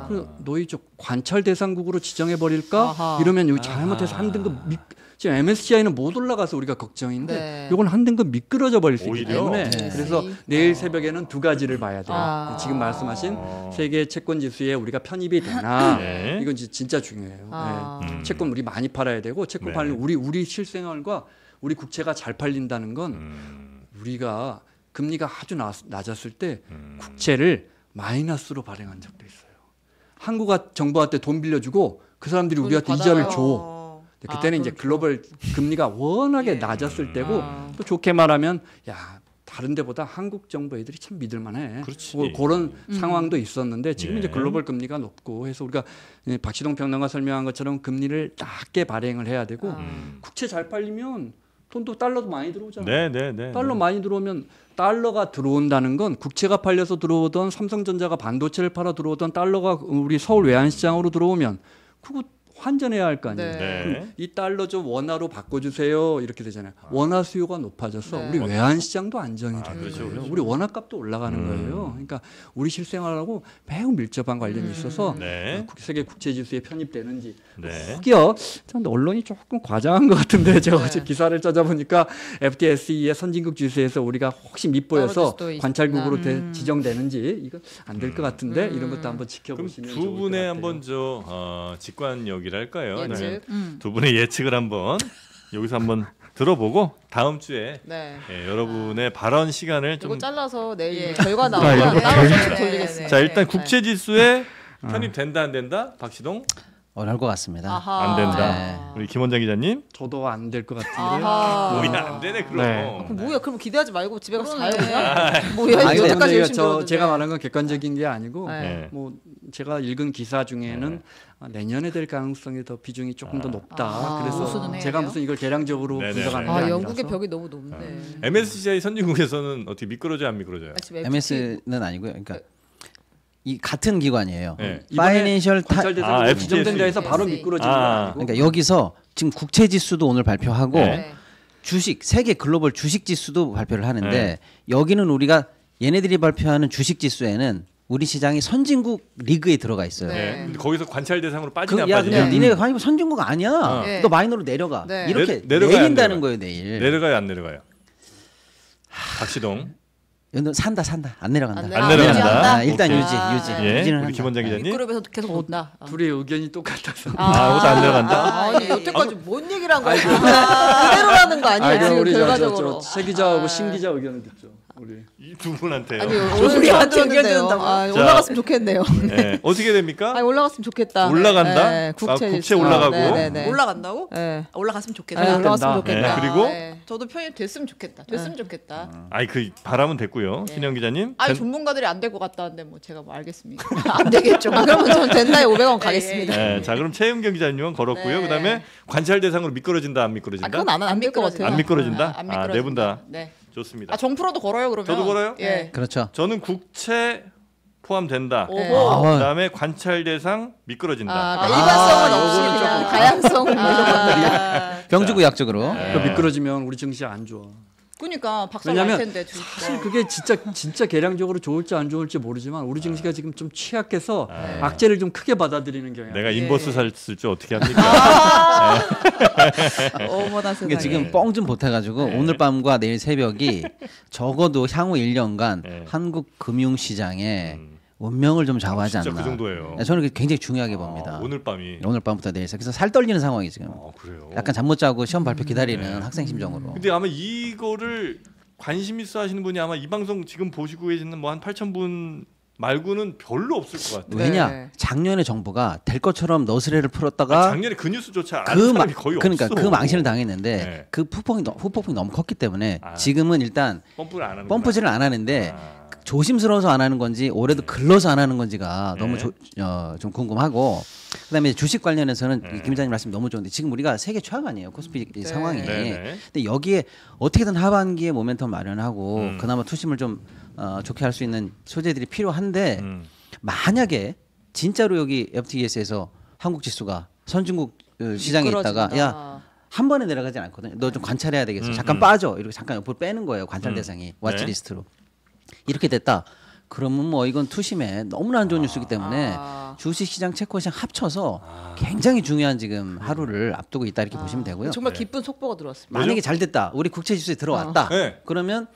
너희 저 관찰 대상국으로 지정해 버릴까? 아하. 이러면 여기 잘못해서 한 등급 미, 지금 엠에스씨아이는 못 올라가서 우리가 걱정인데 이건 네. 한 등급 미끄러져 버릴 수 있기 때문에 네. 그래서 내일 새벽에는 두 가지를 봐야 돼요. 아. 지금 말씀하신 아. 세계 채권 지수에 우리가 편입이 되나? 네. 이건 진짜 중요해요. 아. 네. 채권 우리 많이 팔아야 되고 채권 네. 팔면 우리 우리 실생활과 우리 국채가 잘 팔린다는 건 음. 우리가 금리가 아주 낮, 낮았을 때 음. 국채를 마이너스로 발행한 적도 있어요. 한국 정부한테 돈 빌려주고 그 사람들이 우리한테 받아요. 이자를 줘. 그때는 아, 이제 글로벌 금리가 워낙에 예. 낮았을 때고 아. 또 좋게 말하면 야 다른 데보다 한국 정부 애들이 참 믿을만해. 뭐, 그런 음. 상황도 있었는데 지금 예. 이제 글로벌 금리가 높고 해서 우리가 박시동 평론가 설명한 것처럼 금리를 낮게 발행을 해야 되고 아. 국채 잘 팔리면 돈도 달러도 많이 들어오잖아요. 네네네. 달러 많이 들어오면 달러가 들어온다는 건 국채가 팔려서 들어오던 삼성전자가 반도체를 팔아 들어오던 달러가 우리 서울 외환시장으로 들어오면 그거 환전해야 할 거 아니에요. 네. 이 달러 좀 원화로 바꿔주세요 이렇게 되잖아요. 원화 수요가 높아져서 네. 우리 외환시장도 안정이 되는 아, 그렇죠, 거예요. 우리 원화값도 올라가는 음. 거예요. 그러니까 우리 실생활하고 매우 밀접한 관련이 음. 있어서 네. 세계 국제지수에 편입되는지 네. 혹여 언론이 조금 과장한 것 같은데 제가 네. 어제 기사를 찾아보니까 에프티에스이의 선진국 지수에서 우리가 혹시 밑보여서 관찰국으로 음. 지정되는지 이건 안 될 것 같은데 음. 이런 것도 한번 지켜보시면 좋을 것 같아요. 두 분의 한번 저 어, 직관력 할까요? 예측. 음. 두 분의 예측을 한번 여기서 한번 들어보고 다음 주에 네. 예, 여러분의 아. 발언 시간을 좀 잘라서 내일 예. 결과 나오면 네. 돌리겠습니다. 자 일단 네. 국채 지수에 네. 편입된다 안 된다? 박시동 어려울 것 같습니다. 아하. 안 된다. 네. 우리 김원장 기자님 저도 안 될 것 같은데. 뭐야 안 되네 그럼. 네. 아, 그럼 뭐야 그럼 기대하지 말고 집에 가서 자요 그냥. 뭐야 이 정도까지 열심히 들었는데. 제가 말한 건 객관적인 게 아니고 네. 뭐 제가 읽은 기사 중에는. 네. 내년에 될 가능성이 더 비중이 조금 아. 더 높다. 아, 그래서 제가 무슨 이걸 계량적으로 네네네. 분석하는 게 아, 아니라서. 영국의 벽이 너무 높네. 아. 엠에스씨아이 선진국에서는 어떻게 미끄러져요, 안 미끄러져요? 아, 엠에스는 아니고요. 그러니까 이 같은 기관이에요. 네. 파이낸셜 타임 지정된 데에서 바로 미끄러지는 거 아. 아니고. 그러니까 여기서 지금 국채 지수도 오늘 발표하고 네. 주식 세계 글로벌 주식 지수도 발표를 하는데 네. 여기는 우리가 얘네들이 발표하는 주식 지수에는 우리 시장이 선진국 리그에 들어가 있어요. 네. 거기서 관찰 대상으로 빠지냐 그, 야, 빠지냐. 네. 니네가 아니면 선진국 아니야. 네. 너 마이너로 내려가. 네. 이렇게 내, 내린다는 거예요 내일. 내려가요 안 내려가요? 하... 박시동. 산다 산다 안 내려간다. 안 내려간다. 안 내려간다. 아, 일단 오케이. 유지 유지. 아, 네. 유지는 우리 김원장 기자님. 그룹에서 계속 온다. 어, 둘의 의견이 똑같아서. 아, 아, 아무도 안 내려간다. 아, 아니 여태까지 아, 뭔 얘기를 한 거야? 그대로라는 거 아니야? 지금 결과적으로. 최 기자하고 신 기자 의견을 듣죠. 우리 이 두 분한테요. 아니, 오늘 안들었는데요. 아, 올라갔으면 좋겠네요. 네. 어떻게 됩니까? 아니, 올라갔으면 좋겠다. 올라간다. 네, 국채, 아, 국채 올라가고 네, 네, 네. 올라간다고? 네. 올라갔으면 좋겠다. 네, 올라갔으면 좋겠다. 네. 그리고 네. 저도 편입 됐으면 좋겠다. 됐으면 네. 좋겠다. 음. 아니 그 바람은 됐고요. 네. 신현 기자님. 아니 전문가들이 안 될 것 같다는데 뭐 제가 뭐 알겠습니까? 안 되겠죠. 아, 그러면 저는 된다에 오백 원 가겠습니다. 네. 네. 자 그럼 최윤경 기자님은 걸었고요. 네. 그다음에 관찰 대상으로 미끄러진다 안 미끄러진다? 아, 그건 안 안 미끄러진다. 안 미끄러진다. 안 미끄러진다. 아, 네 분 다. 네. 좋습니다. 아, 정프로도 걸어요 그러면? 저도 걸어요? 예. 그렇죠. 저는 국채 포함된다. 오호. 그다음에 관찰 대상 미끄러진다. 아, 그러니까 일반성은 없이 그냥 다양성. 병주구 약적으로. 미끄러지면 우리 증시 안 좋아. 그러니까 박살날 텐데. 진짜. 사실 그게 진짜 진짜 계량적으로 좋을지 안 좋을지 모르지만 우리 증시가 지금 좀 취약해서 아. 악재를 좀 크게 받아들이는 경향. 내가 인버스 샀을 줄 어떻게 합니까? 아. 어머나 세상에. 지금 뻥 좀 보태가지고 네. 오늘 밤과 내일 새벽이 적어도 향후 일 년간 네. 한국 금융시장에 음. 운명을 좀 좌우하지 아, 않나. 그 정도예요. 저는 굉장히 중요하게 봅니다. 아, 오늘 밤이. 오늘 밤부터 내일 새벽. 그래서 살 떨리는 상황이 지금. 아, 그래요? 약간 잠 못 자고 시험 발표 기다리는 네. 학생 심정으로. 근데 아마 이거를 관심 있어 하시는 분이 아마 이 방송 지금 보시고 계시는 뭐 한 팔천 분 말고는 별로 없을 것 같아요. 왜냐? 네. 작년에 정부가 될 것처럼 너스레를 풀었다가 아, 작년에 그 뉴스조차 안 그 사람이 거의 그러니까 없어. 그 망신을 당했는데 네. 그 후폭풍이, 후폭풍이 너무 컸기 때문에 아, 지금은 일단 펌프를 안 펌프질을 안 하는데 아. 조심스러워서 안 하는 건지 올해도 글러서 안 하는 건지가 네. 너무 조, 어, 좀 궁금하고 그다음에 주식 관련해서는 네. 김 기자님 말씀 너무 좋은데 지금 우리가 세계 최악 아니에요 코스피 네. 상황이 네. 근데 여기에 어떻게든 하반기에 모멘텀 마련하고 음. 그나마 투심을 좀 어, 좋게 할 수 있는 소재들이 필요한데 음. 만약에 진짜로 여기 에프티에스에서 한국 지수가 선진국 시장에 미끄러진다. 있다가 야 한 번에 내려가진 않거든요. 너 좀 관찰해야 되겠어. 음. 잠깐 빠져 이렇게 잠깐 옆으로 빼는 거예요. 관찰 음. 대상이 워치리스트로. 네. 이렇게 됐다. 그러면 뭐 이건 투심에 너무나 안 좋은 아, 뉴스이기 때문에 아. 주식시장, 채권시장 합쳐서 아. 굉장히 중요한 지금 하루를 앞두고 있다 이렇게 아. 보시면 되고요. 정말 기쁜 네. 속보가 들어왔습니다. 만약에 잘 됐다. 우리 국채지수에 들어왔다. 아. 네. 그러면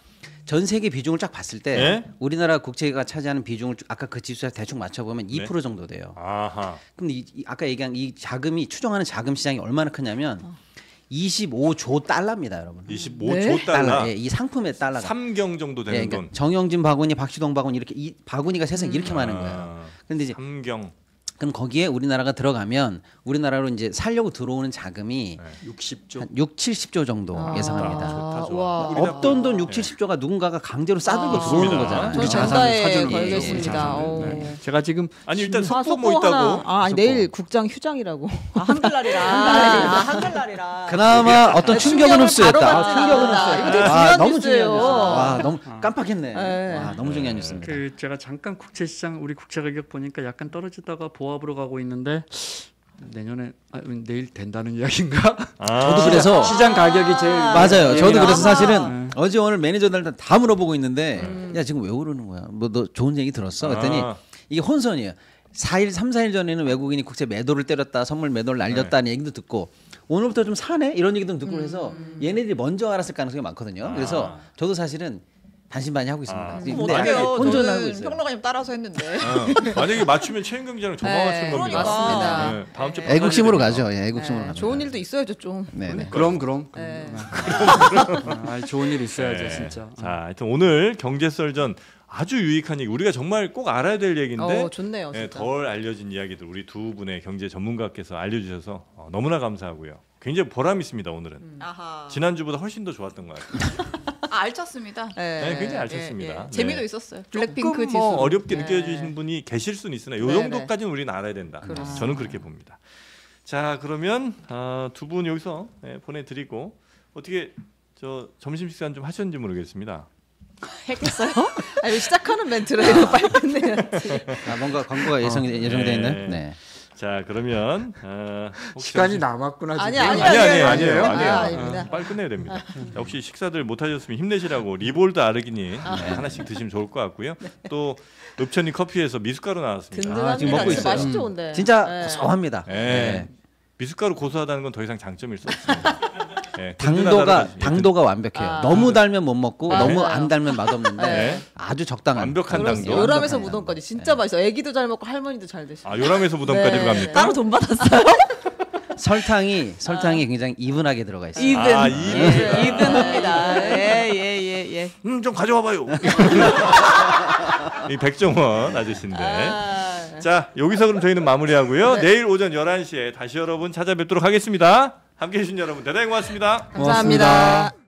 전 세계 비중을 쫙 봤을 때 네? 우리나라 국채가 차지하는 비중을 아까 그 지수에 대충 맞춰보면 이 퍼센트 네? 정도 돼요. 아하. 그럼 이, 이, 아까 얘기한 이 자금이 추정하는 자금 시장이 얼마나 크냐면 어. 이십오 조 달러입니다, 여러분. 이십오 조 네? 달러. 예, 이 상품의 달러가. 삼경 정도 되는 예, 그러니까 돈. 정영진 바구니, 박시동 바구니 이렇게 이 바구니가 세상 음. 이렇게 많은 거예요. 아, 그런데 이제 삼경. 그럼 거기에 우리나라가 들어가면 우리나라로 이제 살려고 들어오는 자금이 네. 육십 조, 한 육, 칠십 조 정도 아, 예상합니다. 좋다, 좋아. 없던 돈 육, 칠십 조가 누군가가 강제로 싸들고 아, 들어오는 거잖아요. 우리 자산을 사주는 거예요. 네. 제가 지금 아니 일단 속보 뭐 있다고. 하나. 아 아니, 내일 국장 휴장이라고. 아, 한글날이라. 한글날이라. 아, 한글날이라. 그나마 어떤 네, 충격은 흡수했다. 아, 충격은 흡수했다. 아, 아, 너무 중요해요. 와 너무 깜빡했네. 와 너무 중요한 뉴스입니다. 그 제가 잠깐 국채 시장 우리 국채 가격 보니까 약간 떨어지다가 보. 보합으로 가고 있는데 내년에 아, 내일 된다는 이야기인가? 아 저도 그래서 시장 가격이 제일 맞아요. 저도 그래서 사실은 네. 어제 오늘 매니저들한테 다 물어보고 있는데 음. 야 지금 왜 오르는 거야? 뭐 너 좋은 얘기 들었어? 그랬더니 아. 이게 혼선이에요. 사 일, 삼, 사 일 전에는 외국인이 국채 매도를 때렸다, 선물 매도를 날렸다는 네. 얘기도 듣고 오늘부터 좀 사네? 이런 얘기도 듣고 음. 해서 얘네들이 먼저 알았을 가능성이 많거든요. 아. 그래서 저도 사실은 반신반의 하고 있습니다. 아, 근데 아니요, 혼전하고 있어요. 평론가님 따라서 했는데. 어, 만약에 맞추면 최윤경 기자랑 저만 맞추는 겁니다. 맞습니다. 네, 다음 주 애국심으로 가죠. 예, 애국심으로 가죠. 좋은 일도 있어야죠, 좀. 네, 네. 그럼 그럼. 네. 아, 좋은 일 있어야죠, 네. 진짜. 자, 하여튼 오늘 경제썰전 아주 유익한 얘기. 우리가 정말 꼭 알아야 될 얘기인데. 어, 좋네요. 네, 덜 알려진 이야기들 우리 두 분의 경제 전문가께서 알려주셔서 너무나 감사하고요. 굉장히 보람 있습니다 오늘은. 음. 지난주보다 훨씬 더 좋았던 것 같아요. 아, 알찼습니다. 네, 네, 굉장히 알찼습니다. 예, 예. 재미도 네. 있었어요. 블랙핑크 지수. 뭐 어렵게 네. 느껴지시는 분이 계실 수는 있으나 이 정도까지는 우리는 알아야 된다. 그렇습니다. 저는 그렇게 봅니다. 자 그러면 어, 두 분 여기서 네, 보내드리고 어떻게 저 점심 식사 좀 하셨는지 모르겠습니다. 했겠어요? 아니, 시작하는 멘트를 아. 빨리 끝내야지. 아, 뭔가 광고가 예정, 어. 예정돼 있나요? 네. 네. 자 그러면 어, 시간이 혹시... 남았구나 지금. 아니 아니 아니 아니에요 아니에요, 아니에요. 아, 아닙니다. 아, 빨리 끝내야 됩니다. 자, 혹시 식사들 못 하셨으면 힘내시라고 리볼드 아르기닌 아. 네, 하나씩 드시면 좋을 것 같고요. 네. 또 읍천리 커피에서 미숫가루 나왔습니다. 든든합니다. 아, 지금 먹고 있어요. 맛이 좋은데. 진짜 네. 고소합니다. 네. 네. 미숫가루 고소하다는 건 더 이상 장점일 수 없습니다. 네, 당도가 당도가 완벽해요. 아, 너무 달면 못 먹고 아, 너무 아, 안 달면 맛없는데 네. 아주 적당한 완벽한 당도. 요람에서 무덤까지 진짜 네. 맛있어요. 애기도 잘 먹고 할머니도 잘 드시고. 아, 요람에서 무덤까지 네. 갑니까? 따로 돈 받았어요? 설탕이 설탕이 아. 굉장히 이분하게 들어가 있어요. 이분. 아, 이분. 이분합니다. 예, 예, 예, 예. 음, 좀 가져와 봐요. 이 백종원 아저씨인데. 아, 네. 자, 여기서 그럼 저희는 마무리하고요. 네. 내일 오전 열한 시에 다시 여러분 찾아뵙도록 하겠습니다. 함께해 주신 여러분 대단히 고맙습니다. 감사합니다. 고맙습니다.